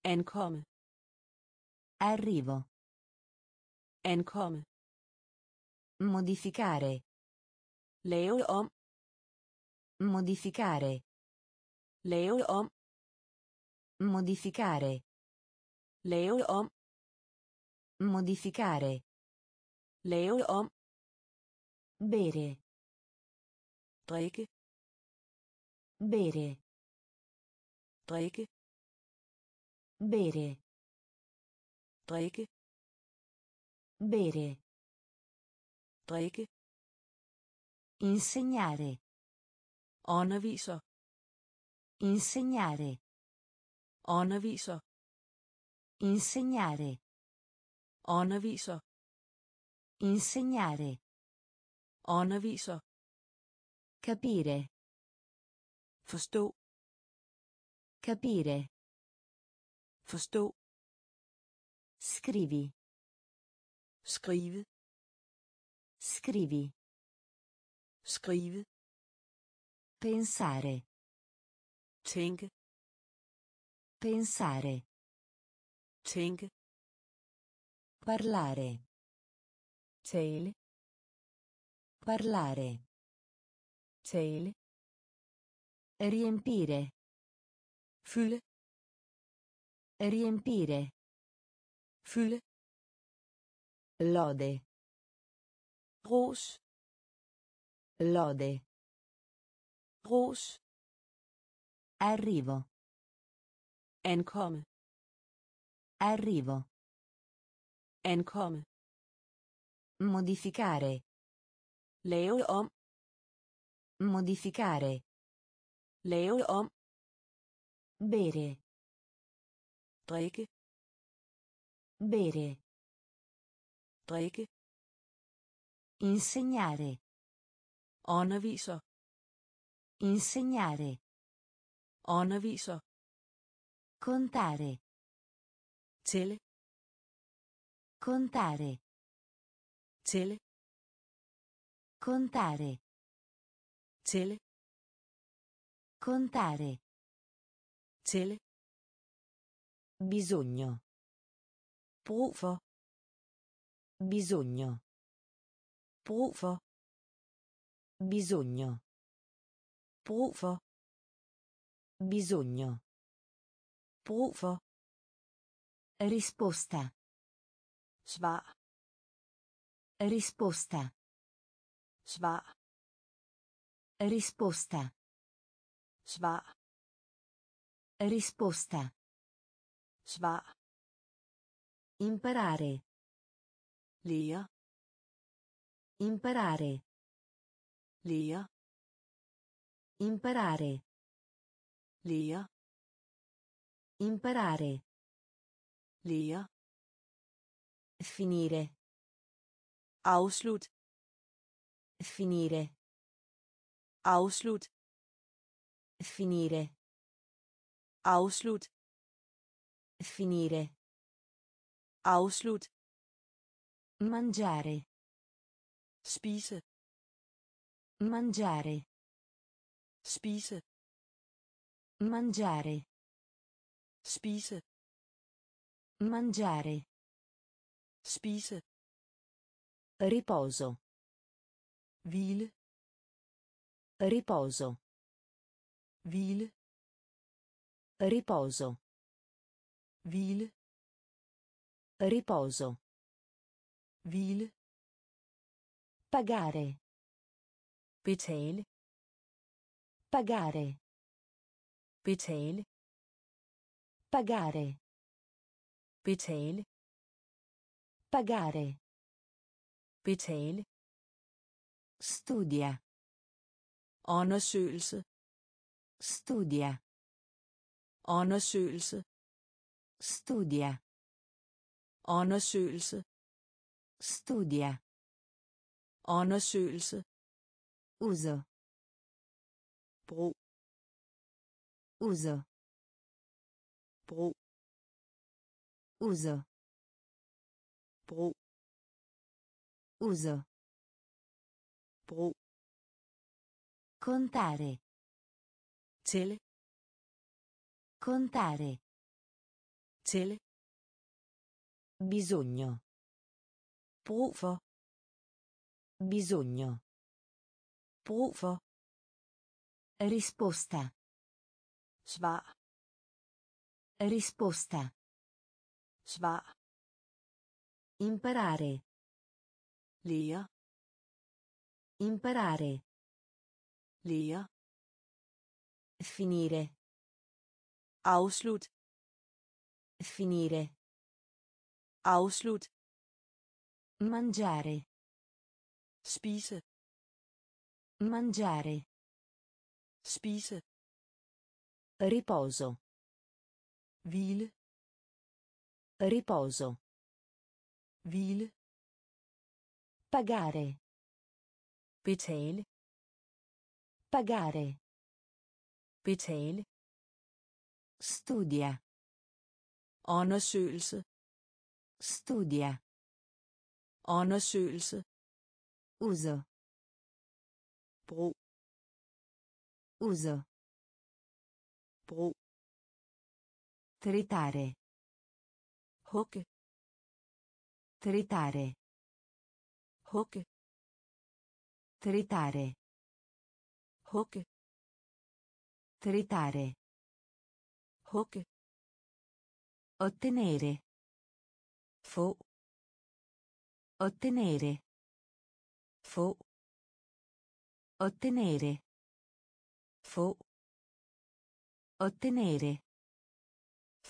Ankomme. Arrivo. Ankomme. Modificare. Lave om. Modificare. Lave om. Modificare. Lave om. Modificare. Lave om. Bere. Drikke. Bere. Drikke. Bere. Drikke. Bere. Drikke. Insegnare. Underviser. Insegnare. Underviser. Insegnare. Underviser. Insegnare. Underviser. Capire. Forstå. Capire. Forstå. Scrivi. Skrive. Scrivi. Skrive. Pensare. Tænke. Pensare. Tænke. Parlare. Tale. Parlare. Tale. Riempire. Fylle. Riempire. Fylle. Lode. Ros. Lode. Ros. Arrivo. Ankomme. Arrivo. Ankomme. Modificare. Lave om. Modificare. Lave om. Bere. Drikke. Bere. Drikke. Insegnare. Underviser. Insegnare. Underviser. Contare. Tælle. Contare. Tælle. Contare. Tælle. Contare. Tælle. Bisogno. Brug for. Bisogno. Brug for. Bisogno. Brug for. Bisogno. Brug for. Risposta. Svar. Risposta. Svar. Risposta. Svar. Risposta. Svar. Imparare. Lia. Imparare. Lia. Imparare. Lia. Imparare. Lia. Finire. Afslut. Finire. Afslut. Finire. Afslut. Finire. Afslut. Mangiare. Spise. Mangiare. Spise. Mangiare. Spise. Mangiare. Spise. Riposo. Hvile. Riposo. Hvile. Riposo. Hvile. Riposo. Hvile. Pagare. Betale. Pagare. Betale. Pagare. Betale. Pagare. Betale. Studia. Undersøgelse. Studia. Undersøgelse. Studia. Undersøgelse. Studia. Undersøgelse. Uso. Brug. Uso. Brug. Uso. Brug. Uso. Brug. Contare. Tælle. Contare. Tælle. Bisogno. Brug for. Bisogno. Brug for. Risposta. Svar. Risposta. Svar. Imparare. Lære. Imparare. Lære. Finire. Afslut. Finire. Afslut. Mangiare. Spise. Mangiare. Spise. Riposo. Hvile. Riposo. Hvile. Pagare. Betale. Pagare. Betale. Studia. Undersøgelse. Studia. Undersøgelse. Uso. Brug. Uso. Brug. Tritare. Hugge. Tritare. Hugge. Tritare. Hugge. Tritare. Hugge. Ottenere. Få. Ottenere. Få. Ottenere. Få. Ottenere.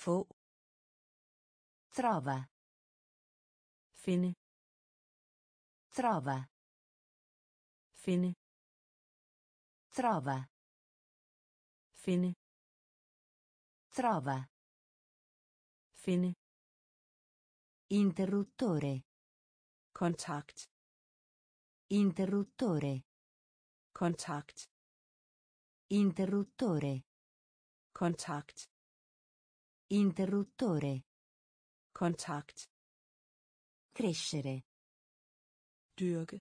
Få. Trova. Fine. Trova. Fine. Trova. Fine. Trova. Fine. Interruttore. Kontakt. Interruttore. Kontakt. Interruttore. Kontakt. Interruttore. Kontakt. Crescere. Dyrke.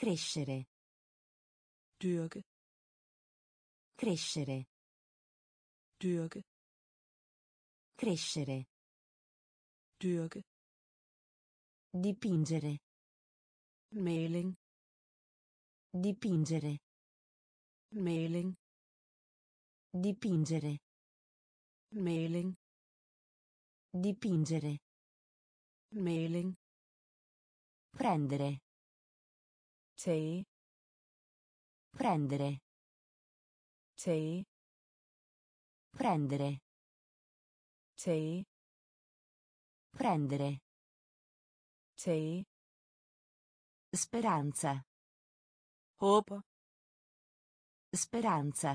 Crescere. Dyrke. Crescere. Dyrke. Crescere. Dyrke. Dipingere. Maling. Dipingere. Maling. Dipingere. Maling. Dipingere. Maling. Prendere. Tei. Prendere. Tei. Prendere. Tei. Prendere. Tei. Speranza. Hope. Speranza.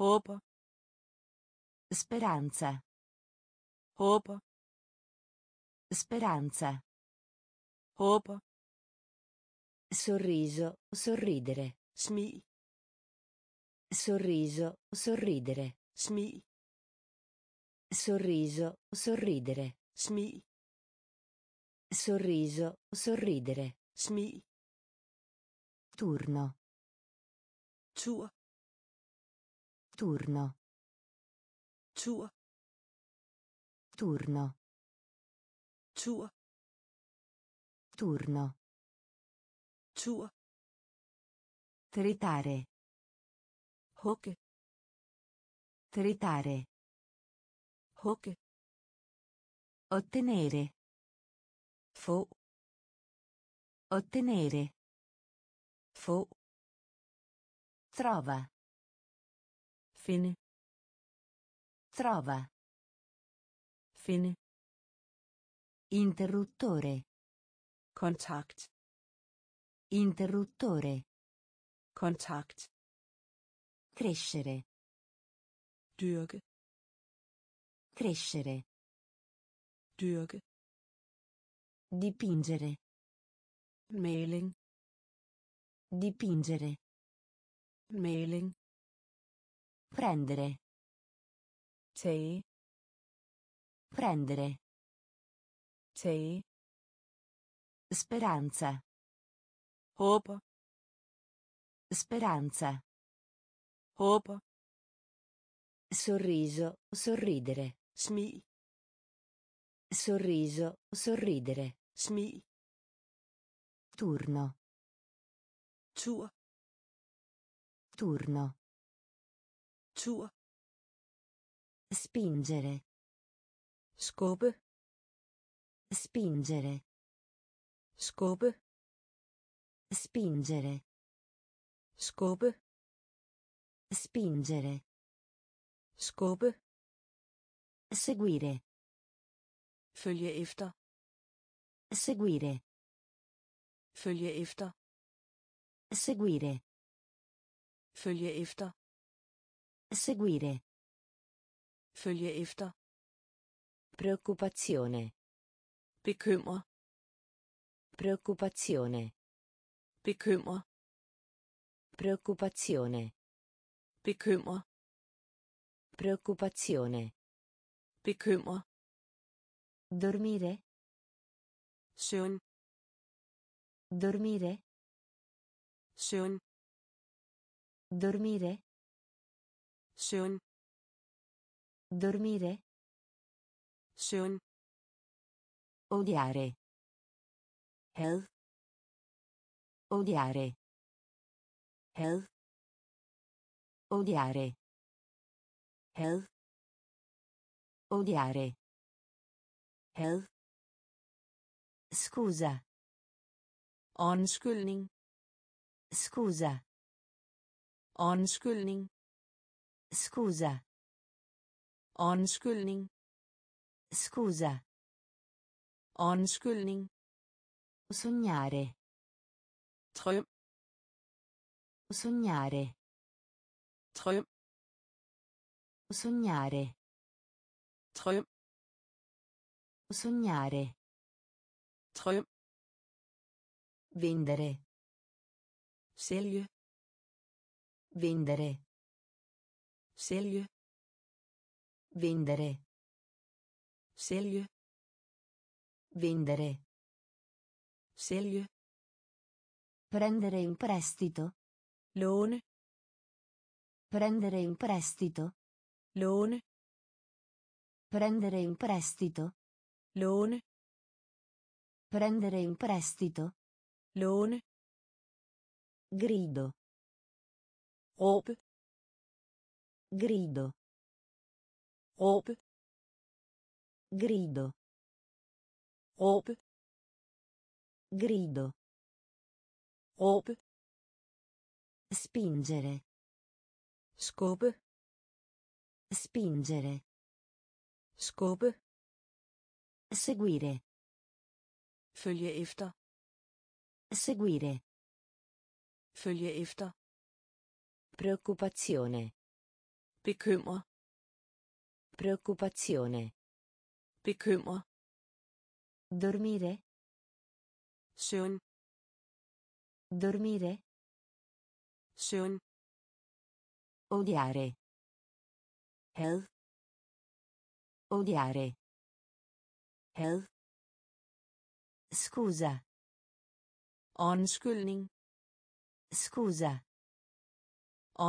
Hope. Speranza. Hope. Speranza. Hope. Sorriso, sorridere. Smil. Sorriso, sorridere. Smil. Sorriso, sorridere. Smil. Sorriso, sorridere. Smil. Turno. Tur. Turno. Tur. Turno. Tur. Turno. Tur. Tritare. Hugge. Tritare. Hugge. Ottenere. Få. Ottenere. Få. Trova. Fine. Trova. Affine. Interruttore. Kontakt. Interruttore. Kontakt. Crescere. Dyrke. Crescere. Dyrke. Dipingere. Maling. Dipingere. Maling. Prendere. Tei. Prendere. Tei. Speranza. Hope. Speranza. Hope. Sorriso, sorridere. Smil. Sorriso, sorridere. Smil. Turno. Tur. Turno. Tur. Spingere. Skubbe. Spingere. Skubbe. Spingere. Skubbe. Spingere. Skubbe. Seguire. Følge efter. Seguire. Følge efter. Seguire. Følge efter. Seguire. Følge efter. Preoccupazione. Bekymre. Preoccupazione. Bekymre. Preoccupazione. Bekymre. Preoccupazione. Bekymre. Dormire. Søvn. Dormire. Søvn. Dormire. Søvn. Dormire. Søvn. Odiare. Had. Odiare. Had. Odiare. Had. Odiare. Had. Scusa. Undskyldning. Scusa. Undskyldning. Scusa. Undskyldning. Scusa. Undskyldning. Sognare. Drøm. Sognare. Drøm. Sognare. Drøm. Sognare. Drøm. Vendere. Sælge. Vendere. Sælge. Vendere. Sælge. Vendere. Sælge. Prendere in prestito. Låne. Prendere in prestito. Låne. Prendere in prestito. Låne. Prendere in prestito. Låne. Grido. Råb. Grido. Råb. Grido. Råb. Grido. Råb. Spingere. Skubbe. Spingere. Skubbe. Seguire. Følge efter. Seguire. Følge efter. Preoccupazione. Bekymre. Preoccupazione. Bekymre. Dormire. Søvn. Dormire. Søvn. Odiare. Had. Odiare. Had. Scusa. Undskyldning. Scusa.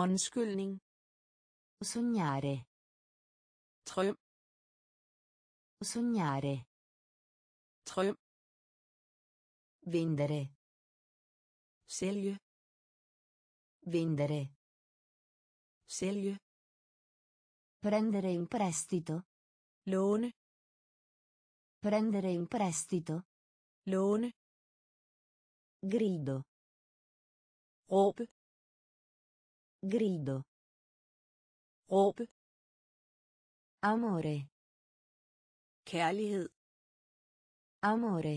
Undskyldning. Sognare. Drøm. Sognare. Drøm. Vendere. Sælge. Vendere. Sælge. Prendere in prestito. Låne. Prendere in prestito. Låne. Grido. Råb. Grido. Råb. Amore. kærlighed, amore,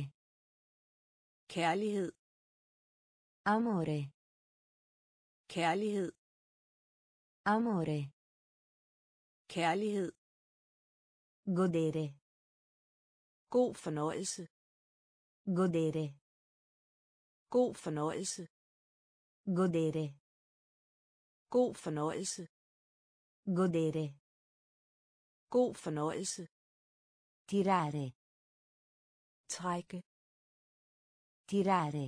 kærlighed, amore, kærlighed, amore, kærlighed, godere, god fornøjelse, godere, god fornøjelse, godere, god fornøjelse, godere, god fornøjelse, tirare, trække, tirare,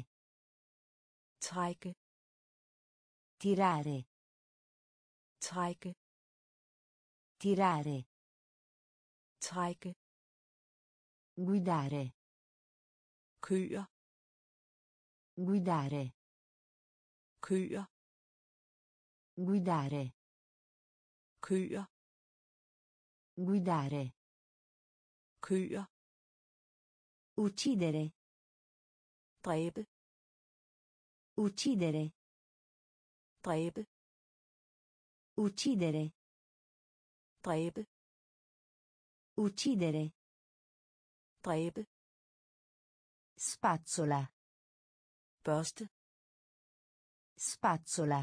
trække, tirare, trække, tirare, trække, guidare, køre, guidare, køre, guidare, køre, guidare, køre, uccidere, dræbe, uccidere, dræbe, uccidere, dræbe, uccidere, dræbe, spazzola, børste, spazzola,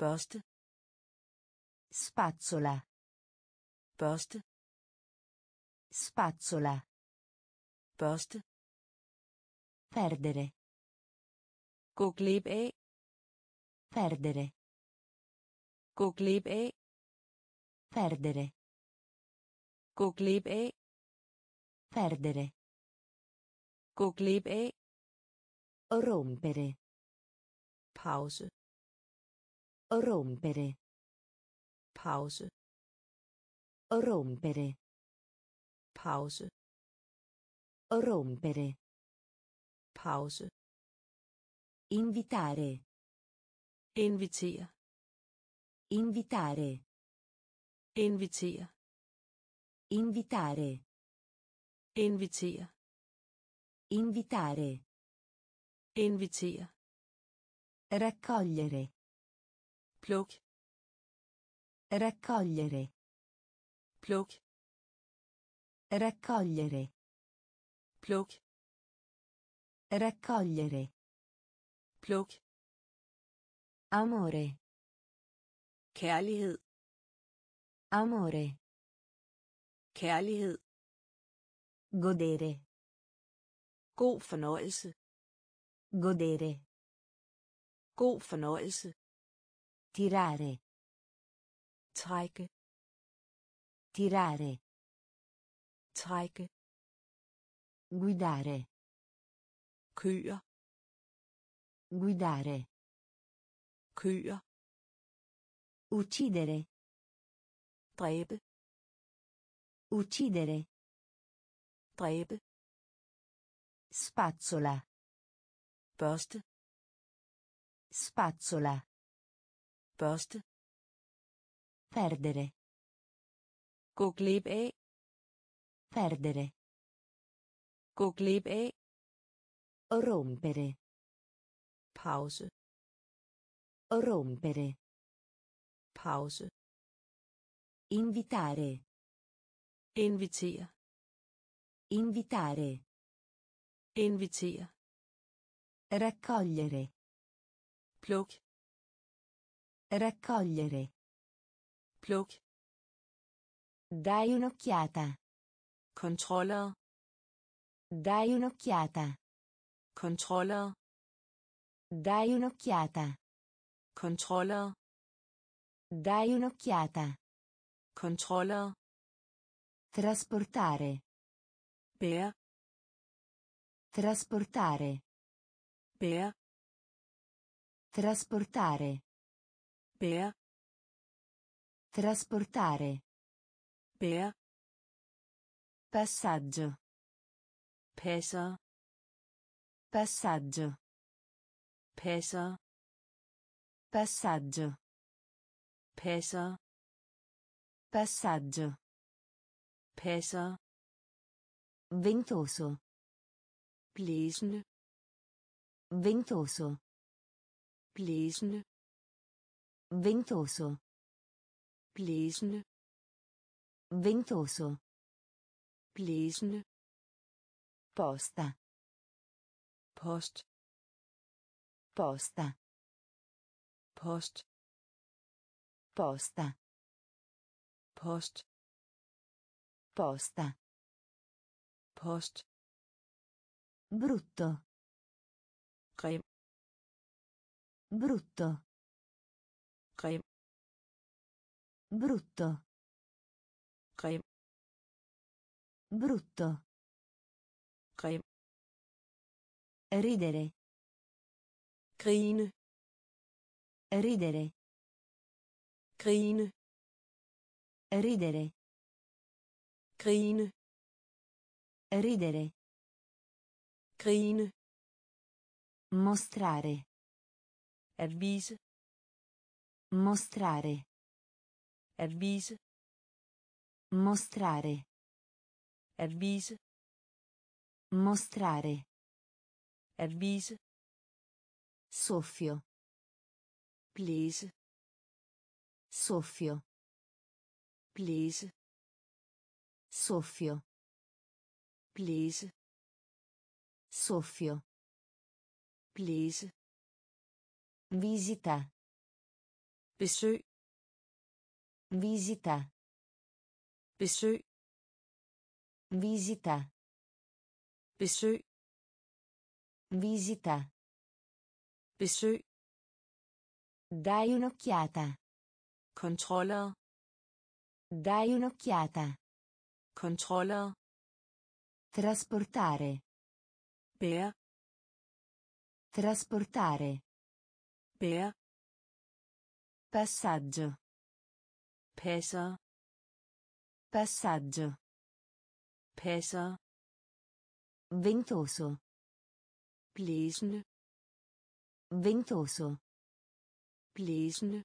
børste, spazzola, børste, spazzola, børste, perdere, gå glip af, perdere, gå glip af, perdere, gå glip af, perdere, gå glip af, rompere, pause, rompere, pause, rompere, pause, rompere, pause, invitare, invitare, invitare, invitare, invitare, invitare, invitare, invitare, raccogliere, pluk, raccogliere, pluk, raccogliere, pluk, raccogliere, pluk, amore, kærlighed, amore, kærlighed, godere, god fornøjelse, godere, god fornøjelse, tirare, trække, tirare, trække, guidare, køre, guidare, køre, uccidere, dræbe, uccidere, dræbe, spazzola, børste, spazzola, børste, perdere, gå glip af, perdere, gå glip af, rompere, pause, rompere, pause, invitare, invitare, invitare, invitare, raccogliere, pluk, raccogliere, pluk, dai un'occhiata, controller, dai un'occhiata, controller, dai un'occhiata, controller, dai un'occhiata, controller, trasportare, per, trasportare, per, trasportare, per, trasportare, per, passaggio, pesa, passaggio, pesa, passaggio, pesa, passaggio, pesa, ventoso, blæsende, ventoso, blæsende, ventoso, blæsende, ventoso, blæsende, posta, post, posta, post, posta, post, posta, post, brutto, creme, brutto, creme, brutto, creme, brutto, creme, ridere, grine, ridere, grine, ridere, grine, ridere, grine, mostrare, avvise, mostrare, avvise, mostrare, avvise, mostrare, avvise, soffio, please, soffio, please, soffio, please, soffio, please, visita, besøg, visita, besøg, visita, besøg, visita, besøg, dai un'occhiata, controller, dai un'occhiata, controller, trasportare, per, trasportare, per, passaggio, pesa, passaggio, pesa, ventoso, blæsende, ventoso, blæsende,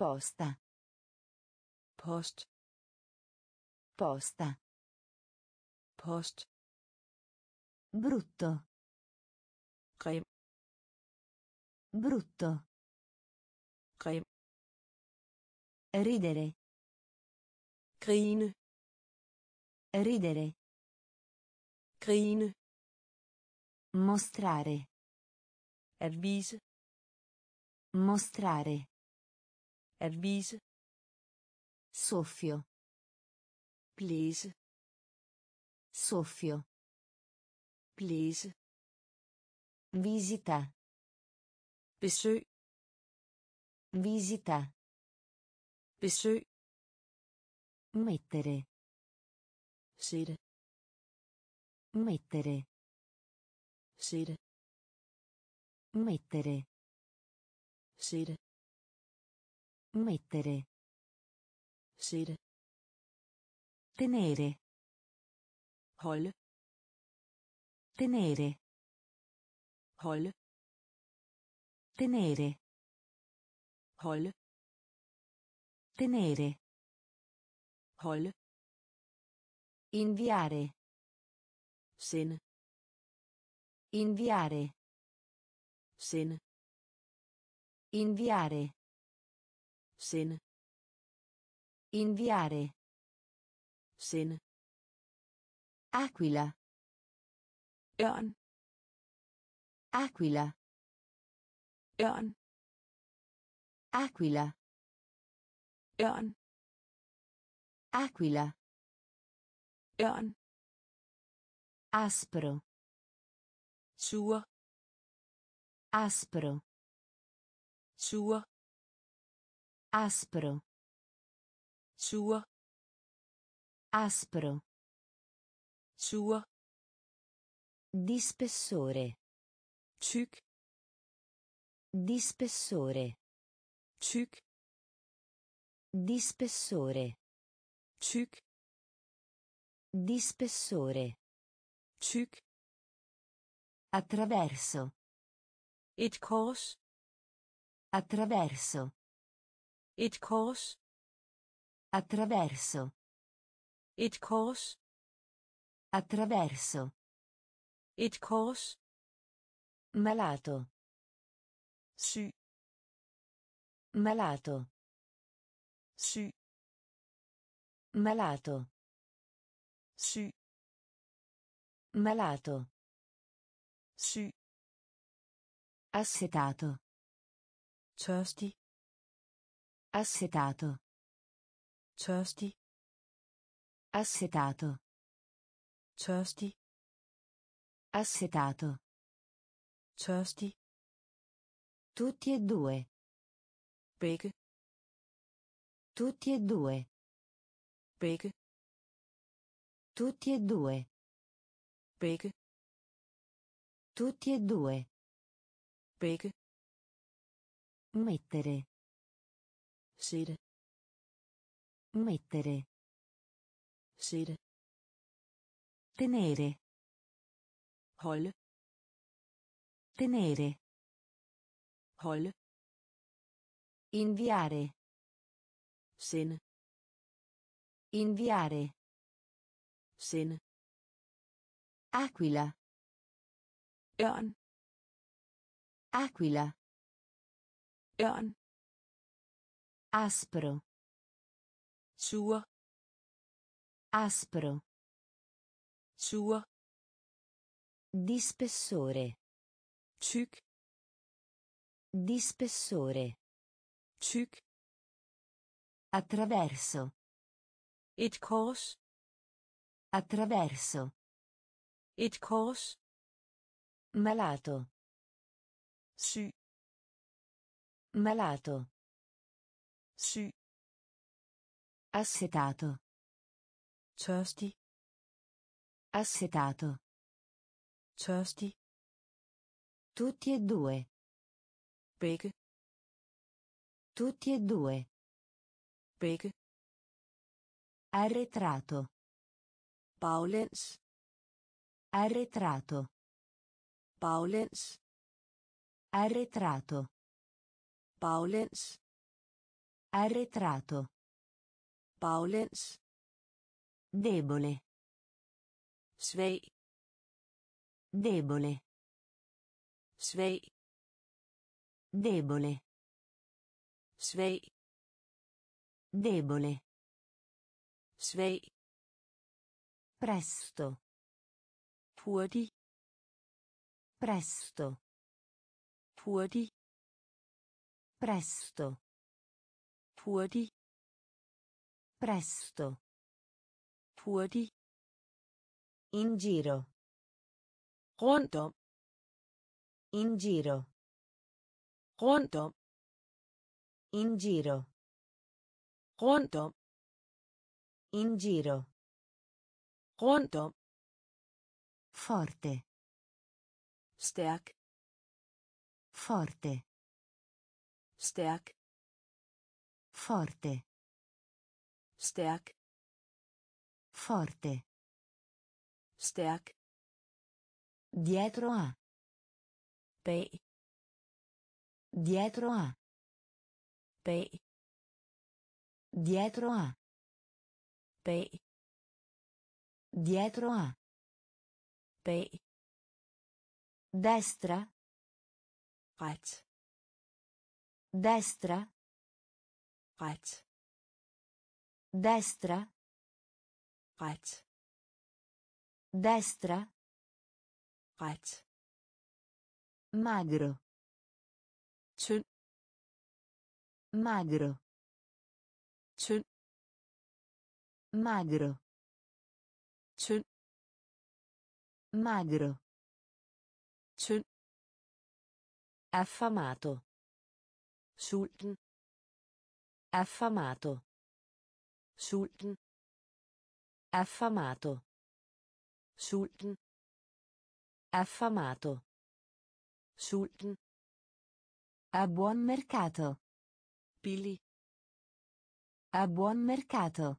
posta, post, posta, post, brutto, creme, brutto, creme, ridere, grine, ridere, grine, mostrare, avvise, mostrare, avvise, soffio, please, soffio, please, visita, besøg, visita, besøg, mettere, sede, mettere, sede, mettere, sede, mettere, sede, tenere, hol, tenere, hol, tenere, hol, tenere, hol, inviare, sen, inviare, sen, inviare, sen, inviare, sen, aquila, ørn, aquila, ørn, aquila, ørn, aquila, ørn, aspro, sur, aspro, sur, aspro, sur, aspro, sur, di spessore, tyk, di spessore, tyk, di spessore, tyk, di spessore, tyk, attraverso, et kors, attraverso, et kors, attraverso, et kors, attraverso, et kors, malato, su, malato, su, malato, Su. Malato. Su. Assetato. Tørsti. Assetato. Tørsti. Assetato. Tørsti. Assetato. Tørsti. Tutti e due. Begge. Tutti e due. Begge. Tutti e due. Begge. Tutti e due. Begge. Mettere. Sætte. Mettere. Sætte. Tenere. Holde. Tenere. Holde. Inviare. Sende. Inviare. Sende. Aquila. Ørn. Aquila. Ørn. Aspro. Sur. Aspro. Sur. Di spessore. Tyk. Di spessore. Tyk. Attraverso. Et kors. Attraverso. Et kors. Malato. Su. Malato. Su. Assetato. Tørsti. Assetato. Tørsti. Tutti e due. Begge. Tutti e due. Begge. Arretrato. Baglæns. Arretrato. Baglæns. Arretrato. Baglæns. Arretrato. Baglæns. Debole. Svag. Debole. Svag. Debole. Svag. Debole. Svag. Presto. Hurtig. Presto. Hurtig. Presto. Hurtig. Presto. Hurtig. In giro. Rundt om. In giro. Rundt om. In giro. Rundt om. In giro. Rundt om. Forte. Stærk. Forte. Stærk. Forte. Stærk. Forte. Stærk. Dietro a. Bag. Dietro a. Bag. Dietro a. Bag. Dietro a. Bag. Destra. Right. Destra. Right. Destra. Right. Destra. Right. Magro. Tynn. Magro. Tynn. Magro. Tynn. Magro. Tynn. Affamato. Sulten. Affamato. Sulten. Affamato. Sulten. Affamato. Sulten. A buon mercato. Pili. A buon mercato.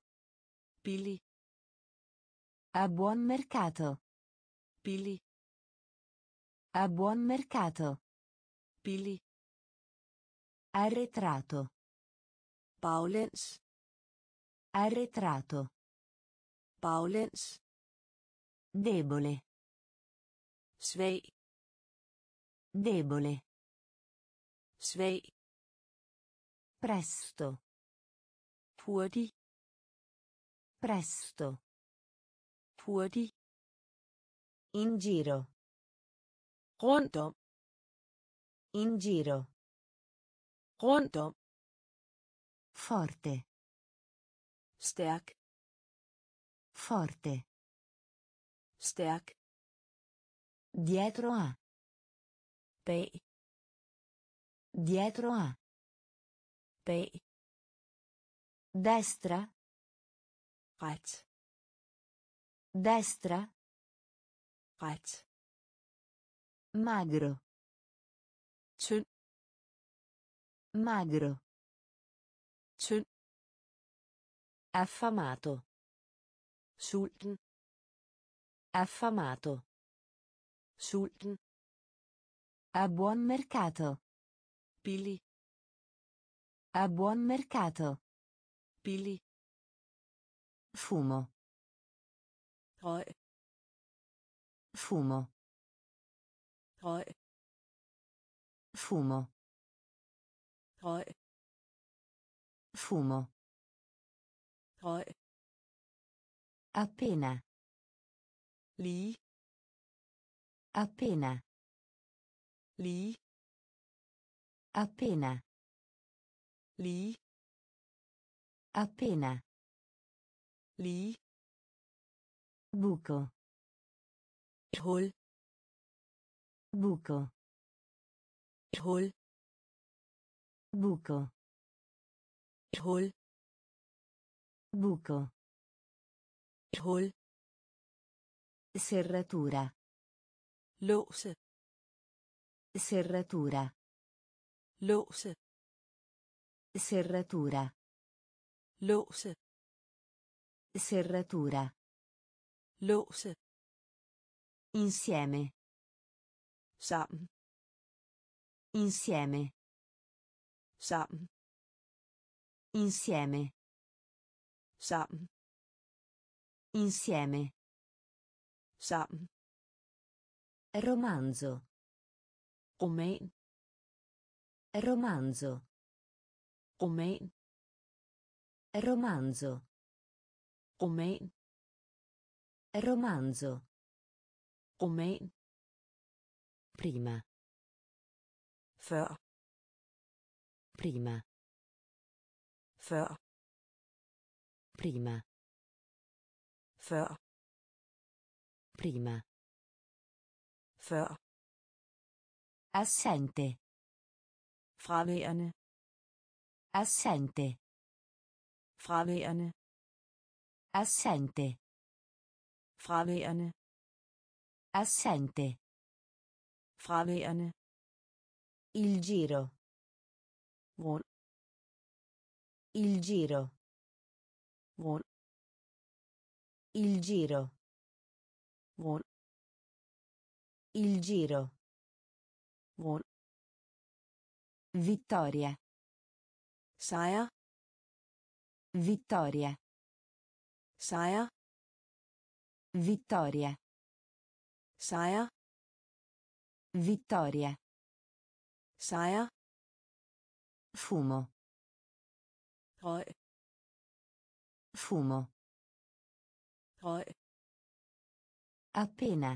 Pili. A buon mercato. Pili. A buon mercato. Pili. Arretrato. Baglæns. Arretrato. Baglæns. Debole. Svag. Debole. Svag. Presto. Hurtig. Presto. hurtig, in giro, rundt om, in giro, rundt om, forte, stærk, forte, stærk, dietro a, bag, dietro a, bag, destra, ret, destra, ret, magro, tynd, magro, tynd, affamato, sulten, affamato, sulten, a buon mercato, billig, a buon mercato, billig, fumo, røg, fumo, røg, fumo, røg, fumo, røg, appena, lige, appena, lige, appena, lige, appena, lige, buco, hul, buco, hul, buco, hul, buco, hul, serratura, låse, serratura, låse, serratura, låse, serratura, låse, insieme, sammen, insieme, sammen, insieme, sammen, insieme, sammen, romanzo, roman, romanzo, roman, romanzo, roman, romanzo, roman, prima, før, prima, før, prima, før, prima, før, assente, fraværende, assente, fraværende, assente, fraværende, assente, fraværende, il giro, rund, il giro, rund, il giro, rund, il giro, rund, vittoria, sejr, vittoria, sejr, vittoria, sejr, vittoria, sejr, fumo, røg, fumo, røg, appena,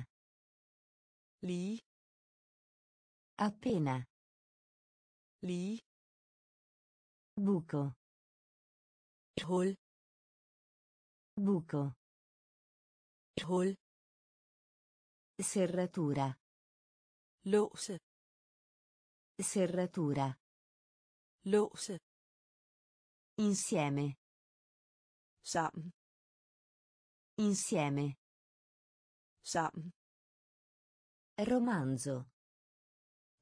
lige, appena, lige, buco, hul, buco, hul, serratura, låse, serratura, låse, insieme, sammen, insieme, sammen, romanzo,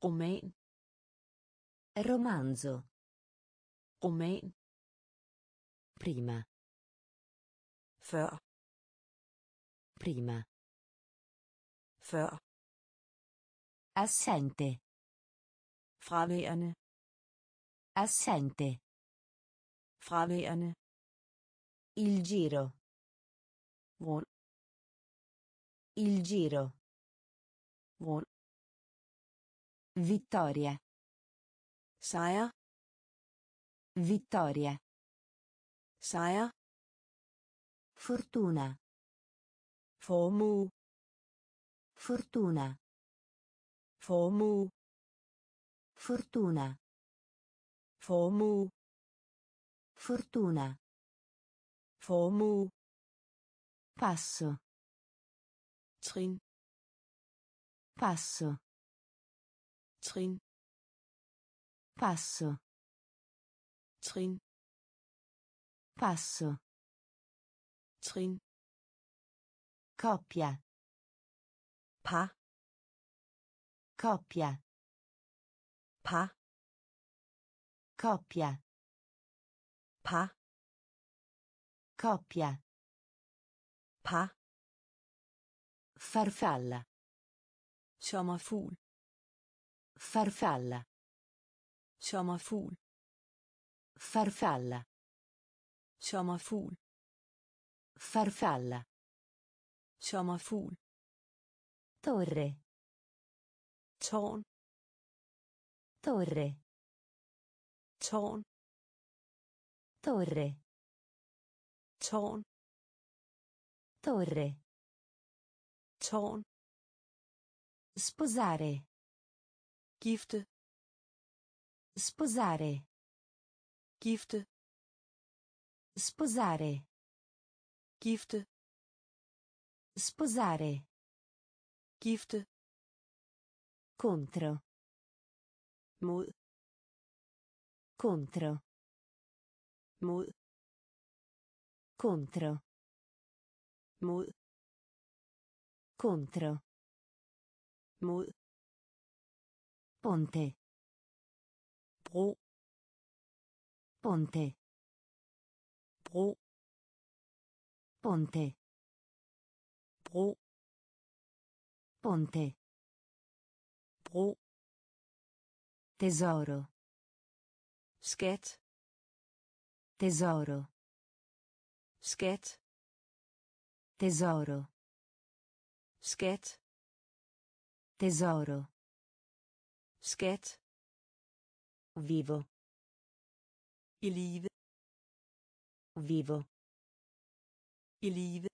roman, romanzo, roman, prima, før, prima, før, assente, fraværende, assente, fraværende, il giro, rund, il giro, rund, vittoria, sejr, vittoria, sejr, fortuna, Formu. Fortuna. Formu. Fortuna. Formu. Fortuna. Formu. Passo. Trin. Passo. Trin. Passo. Trin. Passo. Trin. Coppia. Pa. Coppia. Pa. Coppia. Pa. Coppia. Pa. Farfalla. Sommerfugl. Farfalla. Sommerfugl. Farfalla. Sommerfugl. Farfalla. Sommerfugl. Torre. Tårn. Torre. Tårn. Torre. Tårn. Torre. Tårn. Sposare. Gifte. Sposare. Gifte. Sposare. Gifte. Sposare. Gifte. Contro. Mod. Contro. Mod. Contro. Mod. Contro. Mod. Ponte. Bro. Ponte. Bro. Ponte. Bro. Ponte. Bro. Tesoro. Skat. Tesoro. Skat. Tesoro. Skat. Tesoro. Skat. Vivo. I live. Vivo. I live.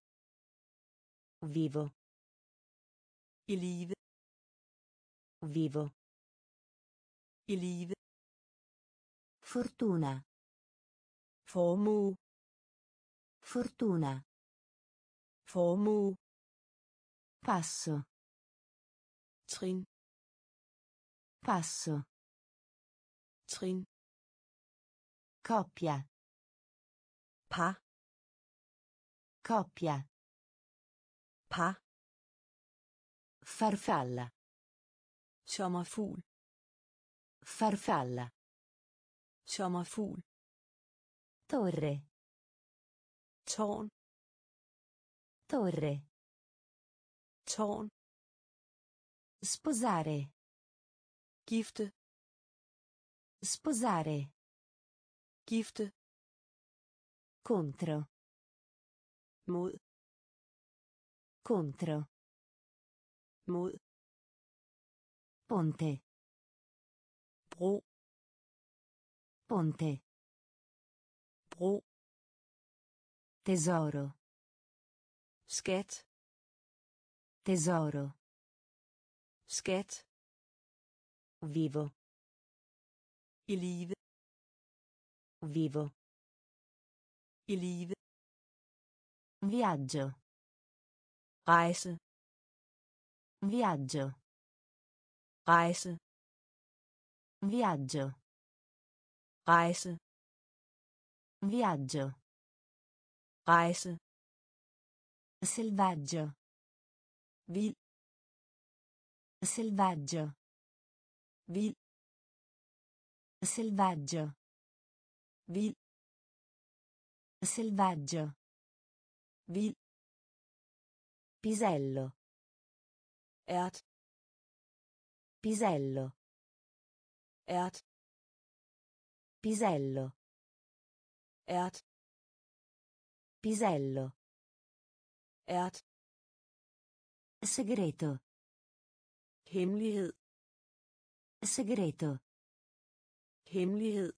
Vivo. I live. Vivo. I live. Fortuna. Formu. Fortuna. Formu. Passo. Trin. Passo. Trin. Coppia. Pa. Coppia. Pa. Farfalla. Sommerfugl. Farfalla. Sommerfugl. Torre. Tårn. Torre. Tårn. Sposare. Gifte. Sposare. Gifte. Contro. Mod. Contro. Mod. Ponte. Bro. Ponte. Bro. Tesoro. Skat. Tesoro. Skat. Vivo. I live. Vivo. I live. Viaggio. Reise. Viaggio. Reise. Viaggio. Reise. Viaggio. Reise. Selvaggio. Vil. Selvaggio. Vil. Selvaggio. Vil. Selvaggio. Vil. Pisello. Erd. Pisello. Erd. Pisello. Erd. Pisello. Erd. Segreto. Hemmelighed. Segreto. Hemmelighed.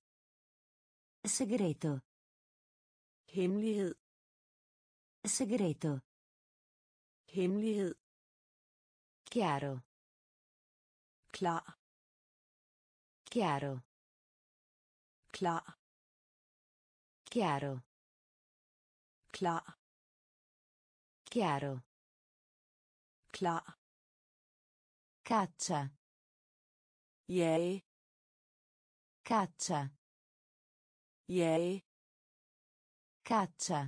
Segreto. Hemmelighed. Segreto. hemmelighed, chiaro, klar, chiaro, klar, chiaro, klar, chiaro, klar, caccia, yay, caccia, yay, caccia,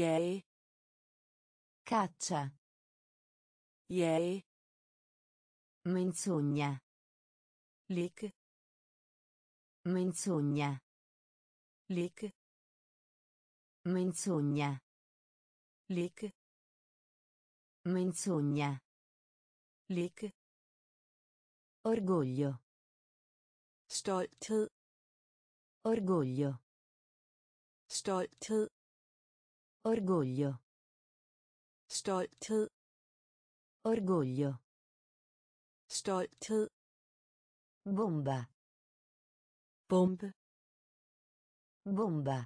yay, caccia, yay, menzogna, lick, menzogna, lick, menzogna, lick, menzogna, lick, orgoglio, stolthed, orgoglio, stolthed, orgoglio, stolthed, orgoglio, stolthed, bomba, bomb, bomba,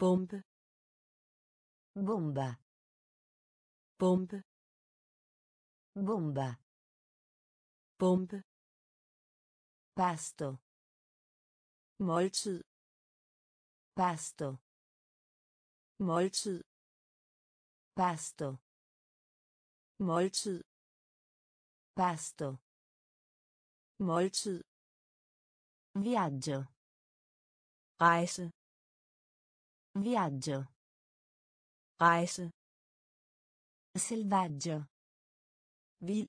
bomb, bomba, bomb, bomba, bomb, pasto, måltid, pasto, måltid, pasto, måltid, pasto, måltid, viaggio, rejse, viaggio, rejse, selvaggio, vil,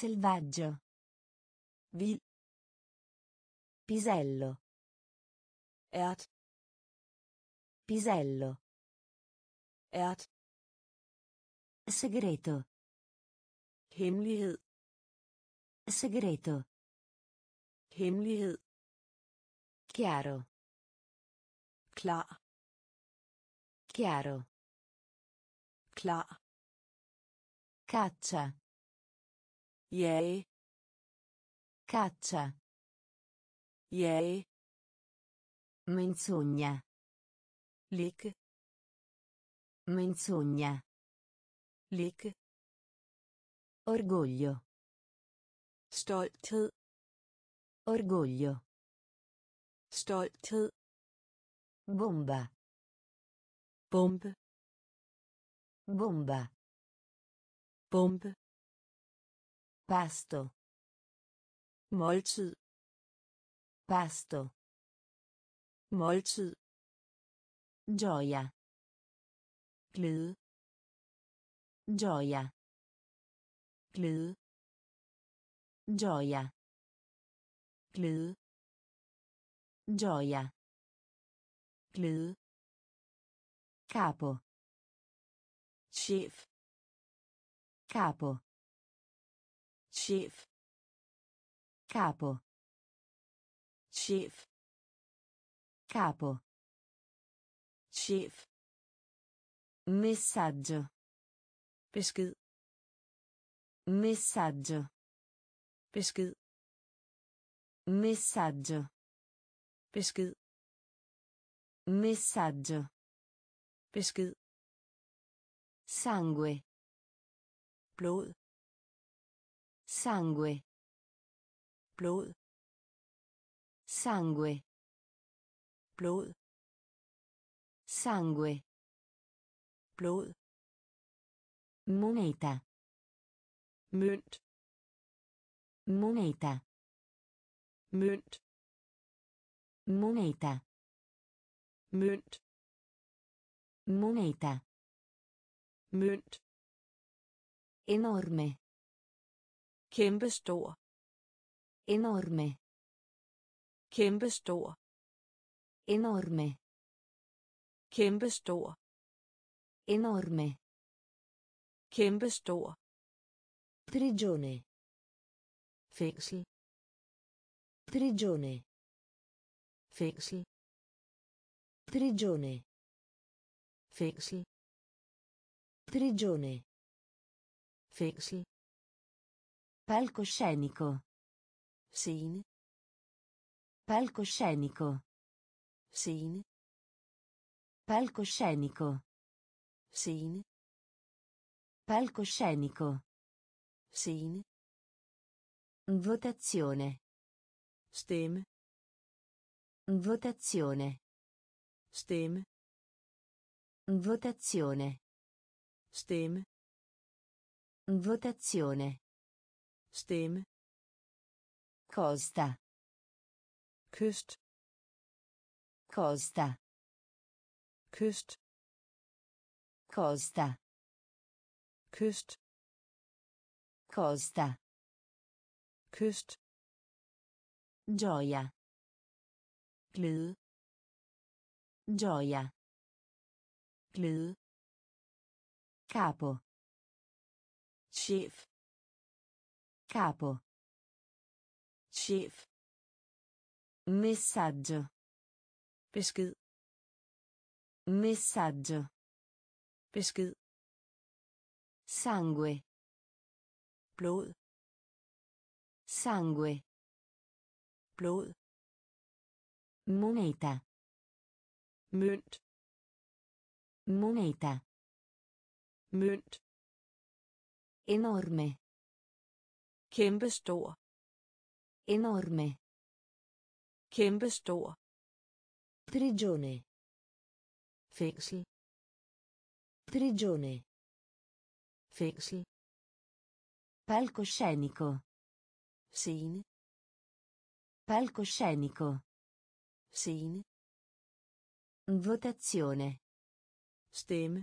selvaggio, vil, pisello, erd, pisello, erd, segreto, hemmelighed, segreto, hemmelighed, chiaro, klar, chiaro, klar, caccia, yay, caccia, yay, menzogna, lick, menzogna, lick, orgoglio, stolthed, orgoglio, stolthed, bomba, bomb, bomba, bomb, pasto, måltid, pasto, måltid, gioia, glæde, gioia, glæde, gioia, glæde, gioia, glæde, capo, chef, capo, chef, capo, chef, capo, chef, messaggio, besked, messaggio, besked, messaggio, besked, messaggio, besked, sangue, blod, sangue, blod, sangue, blod, sangue, blod, moneta, mønt, moneta, mønt, moneta, mønt, moneta, mønt, enorme, kæmpestor, enorme, kæmpestor, enorme, kæmpestor, enorme, kæmpestor, prigione, fængsel, prigione, fængsel, prigione, fængsel, prigione, fængsel, palcoscenico, scene, palcoscenico, scene, palcoscenico, Scene. Palcoscenico. Scene. Votazione. Stem. Votazione. Stem. Votazione. Stem. Votazione. Stem. Costa. Kyst. Costa. Kyst. Costa. Kyst. Costa. Kyst. Gioia. Glæde. Gioia. Glæde. Capo. Chef. Capo. Chef. Messaggio. Besked. Messaggio. Besked. Sangue. Blod. Sangue. Blod. Moneta. Mønt. Moneta. Mønt. Enorme. Kæmpestor. Enorme. Kæmpestor. Prigione. Fængsel. Prigione. Fængsel. Palcoscenico. Scene. Palcoscenico. Scene. Votazione. Stemme.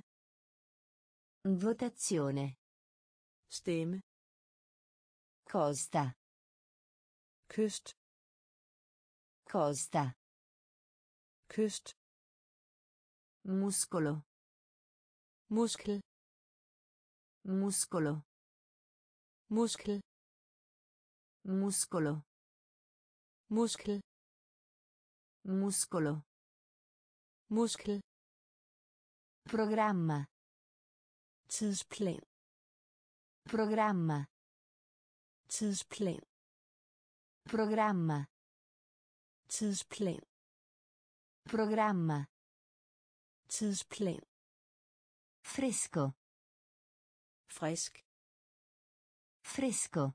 Votazione. Stemme. Costa. Kyst. Costa. Kyst. Muscolo. Muskel. Muscolo. Muskel. Muscolo. Muskel. Muscolo. Muskel. Programma. Tidsplan. Programma. Tidsplan. Programma. Tidsplan. Programma. Tidsplan. Fresco. Frisk. Fresco.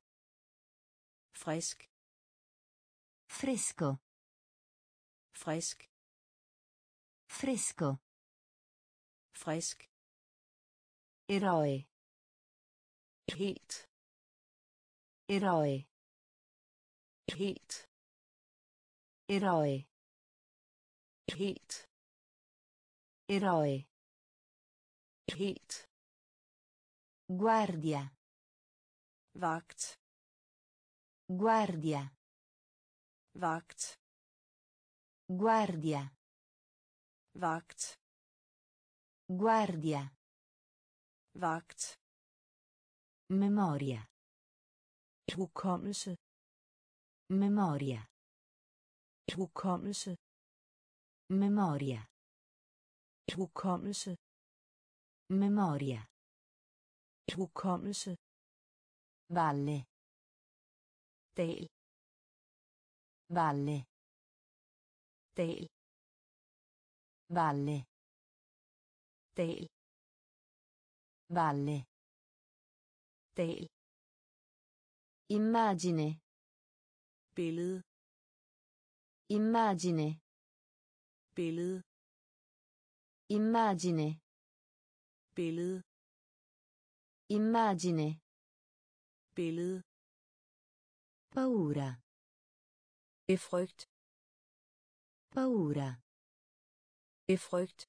Frisk. Fresco. Frisk. Fresco. Frisk. Eroe. Helt. Eroe. Helt. Eroe. Helt. Eroe. Helt. Guardia. Vakt. Guardia. Vakt. Guardia. Vakt. Guardia. Vakt. Memoria. Hukommelse. Memoria. Hukommelse. Memoria. Hukommelse. Memoria. Hukommelse. Valle. Dal. Valle. Dal. Valle. Dal. Valle. Dal. Immagine. Billede. Immagine. Billede. Immagine. Billede. Immagine. Billede. Paura. E frygt. Paura. E frygt.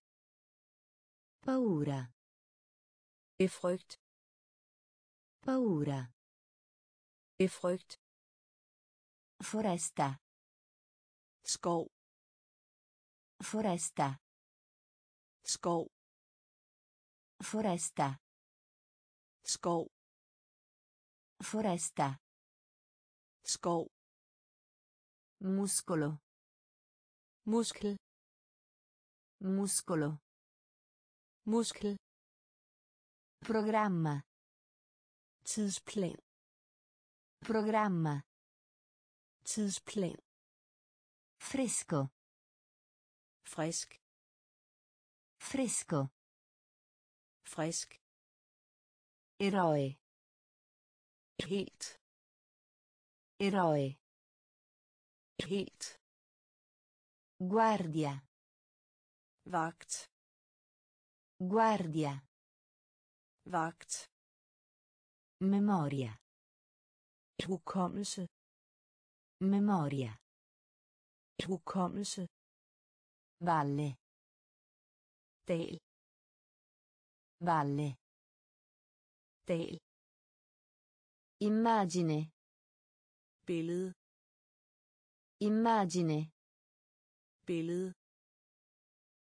Paura. E frygt. Paura. E frygt. Foresta. Skov. Foresta. Skov. Foresta. Skov. Foresta. Skov. Muscolo. Muskel. Muscolo. Muskel. Programma. Tidsplan. Programma. Tidsplan. Fresco. Frisk. Fresco. frisk, eroe, helt, eroe, helt, guardia, vagt, guardia, vagt, memoria, hukommelse, memoria, hukommelse, valle, dal, valle, dal, immagine, billede, immagine, billede,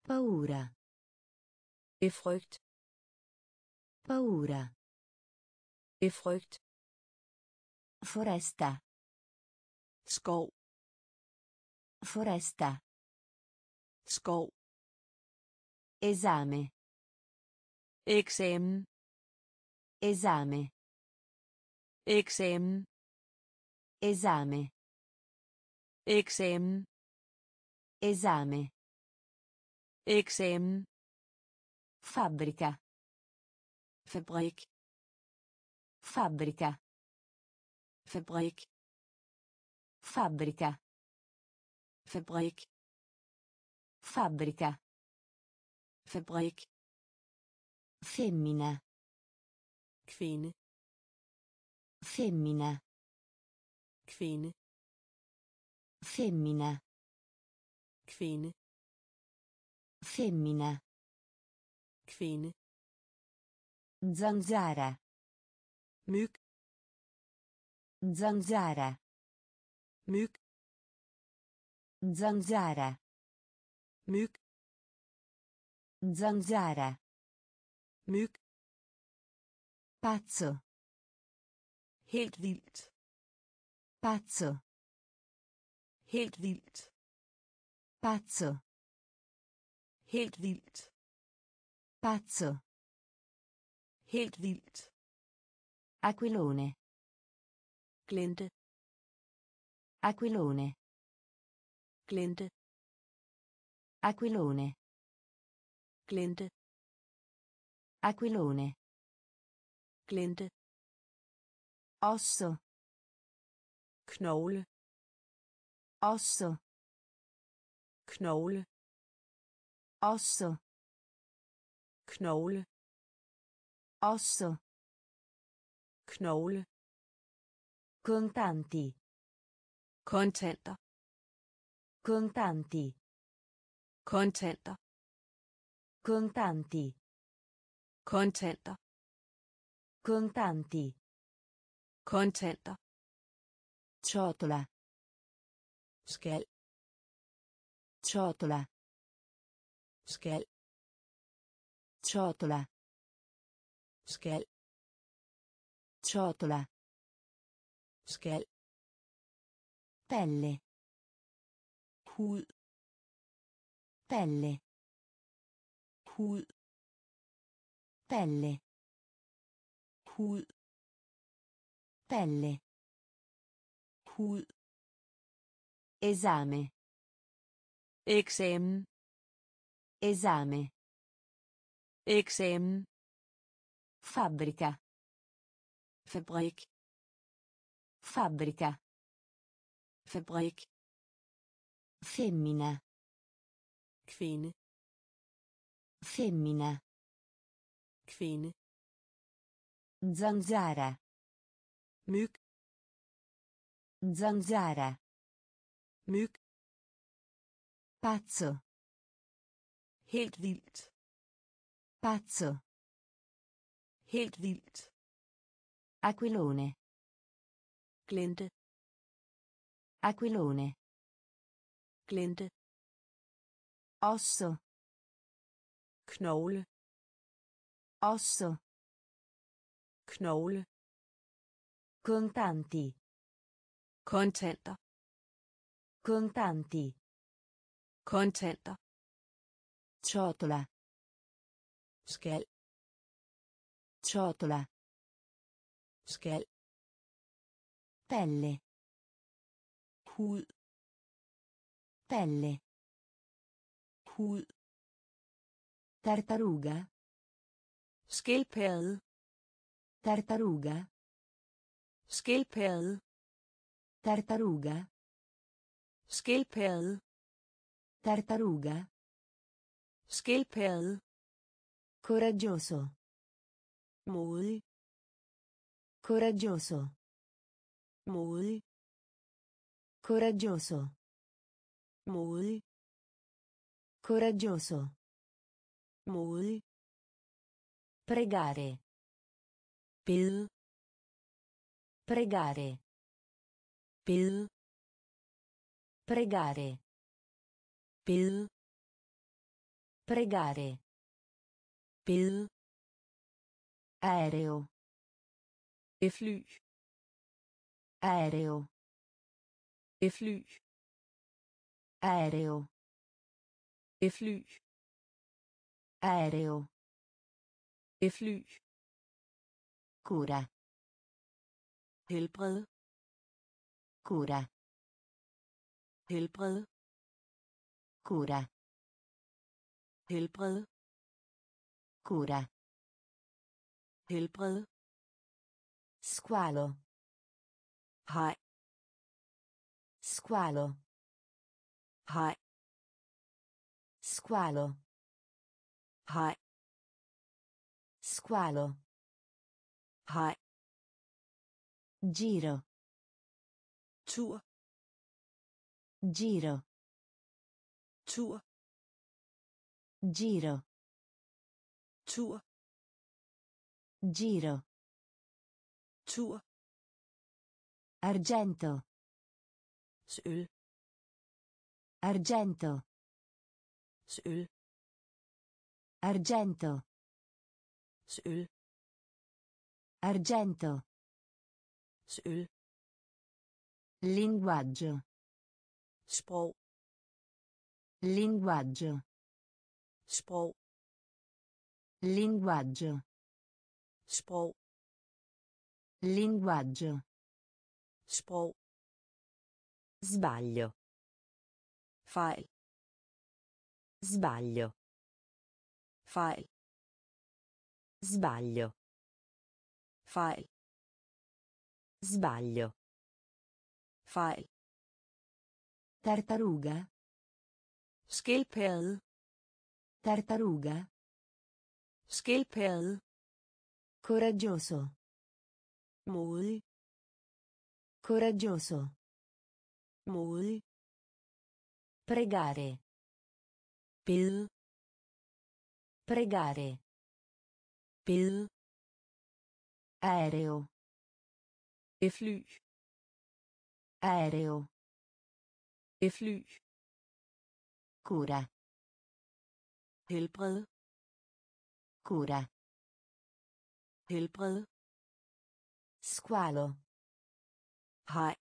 paura, e frygt, paura, e frygt, foresta, skov, foresta, skov, esame, eksamen, esame, eksamen, esame, eksamen, esame, eksamen, fabbrica, fabrik, fabbrica, fabrik, fabbrica, fabrik, fabbrica, fabrik, femmina, kvinde, femmina, kvinde, femmina, kvinde, femmina, kvinde, zanzara, myg, zanzara, myg, zanzara, myg, zanzara, myg, pazzo, helt vilt, pazzo, helt vilt, pazzo, helt vilt, pazzo, helt vilt, aquilone, glente, aquilone, glente, aquilone, glente, aquilone, glente, osso, knogle, osso, knogle, osso, knogle, osso, knogle, contanti, contanter, contanti, contanter, contanti, contanter, contanti, contanter, ciotola, skæl, ciotola, skæl, ciotola, skæl, ciotola, skæl, pelle, hud, pelle, hud, pelle, hud, pelle, hud, esame, eksamen, esame, eksamen, fabbrica, fabrik, fabbrica, fabrik, femmina, kvinde, femmina, kvinde, zanzara, myg, zanzara, myg, pazzo, helt vilt, pazzo, helt vilt, aquilone, glente, aquilone, glente, osso, knogle, osso, knogle, contanti, contanter, contanti, contanter, ciotola, skæl, ciotola, skæl, pelle, hud, pelle, hud, tartaruga, Skildpadde. Tartaruga. Skildpadde. Tartaruga. Skildpadde. Tartaruga. Skildpadde. Coraggioso. Modig. Coraggioso. Modig. Coraggioso. Modig. Coraggioso. Modig. Pregare. Bede. Pregare. Bede. Pregare. Bede. Pregare. Bede. Aereo. E fly. Aereo. E fly. Aereo. E fly. Aereo. E fly. Cura. Helbred. Cura. Helbred. Cura. Helbred. Cura. Helbred. Squalo. Haj. Squalo. Haj. Squalo. Haj. Squalo. Haj. Giro. Tur. Giro. Tur. Giro. Tur. Giro. Tur. Argento. Sølv. Argento. Sølv. Argento. Sølv. Argento. Sølv. Linguaggio. Sprog. Linguaggio. Sprog. Linguaggio. Sprog. Linguaggio. Sprog. Sbaglio. Fejl. Sbaglio. Fejl. Sbaglio. Fejl. Sbaglio. Fejl. Tartaruga. Skildpadde. Tartaruga. Skildpadde. Coraggioso. Modig. Coraggioso. Modig. Pregare. Bede. Pregare. Bede. Aereo. E fly. Aereo. E fly. Cura. Helbred. Cura. Helbred. Squalo. Haj.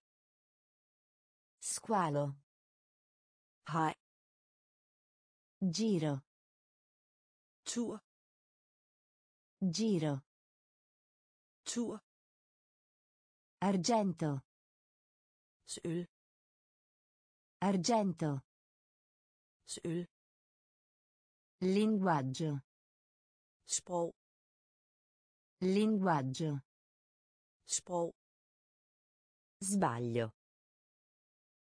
Squalo. Haj. Giro. Tur. Giro. Tur. Argento. Sølv. Argento. Sølv. Linguaggio. Sprog. Linguaggio. Sprog. Sbaglio.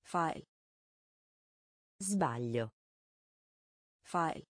Fejl. Sbaglio. Fejl.